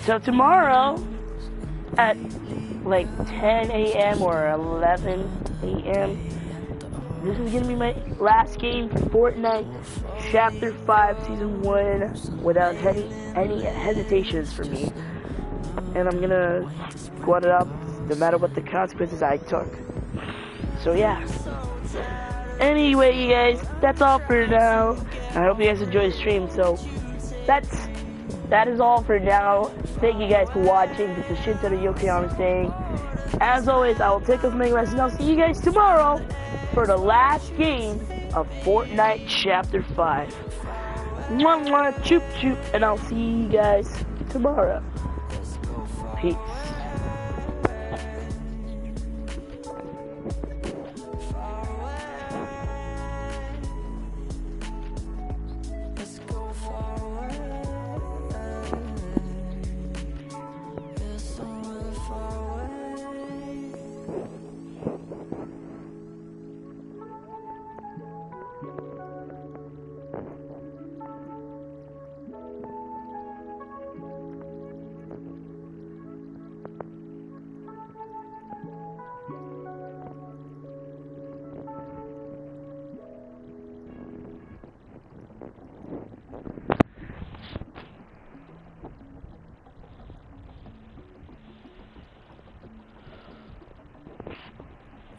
So tomorrow at like 10 a.m. or 11 a.m. this is gonna be my last game, Fortnite Chapter 5 Season 1, without any hesitations for me. And I'm gonna squat it up, no matter what the consequences I took. So yeah. Anyway, you guys, that's all for now. I hope you guys enjoy the stream. So that is all for now. Thank you guys for watching. This is Shintaro Yokoyama saying, as always, I will take off my glasses, and I'll see you guys tomorrow for the last game of Fortnite Chapter 5. Mwah, mwah, choop, choop, and I'll see you guys tomorrow. Peace.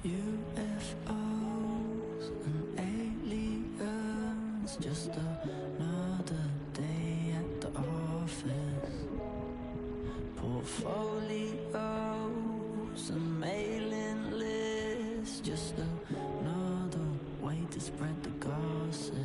UFOs and aliens, just another day at the office. Portfolios and mailing lists, just another way to spread the gossip.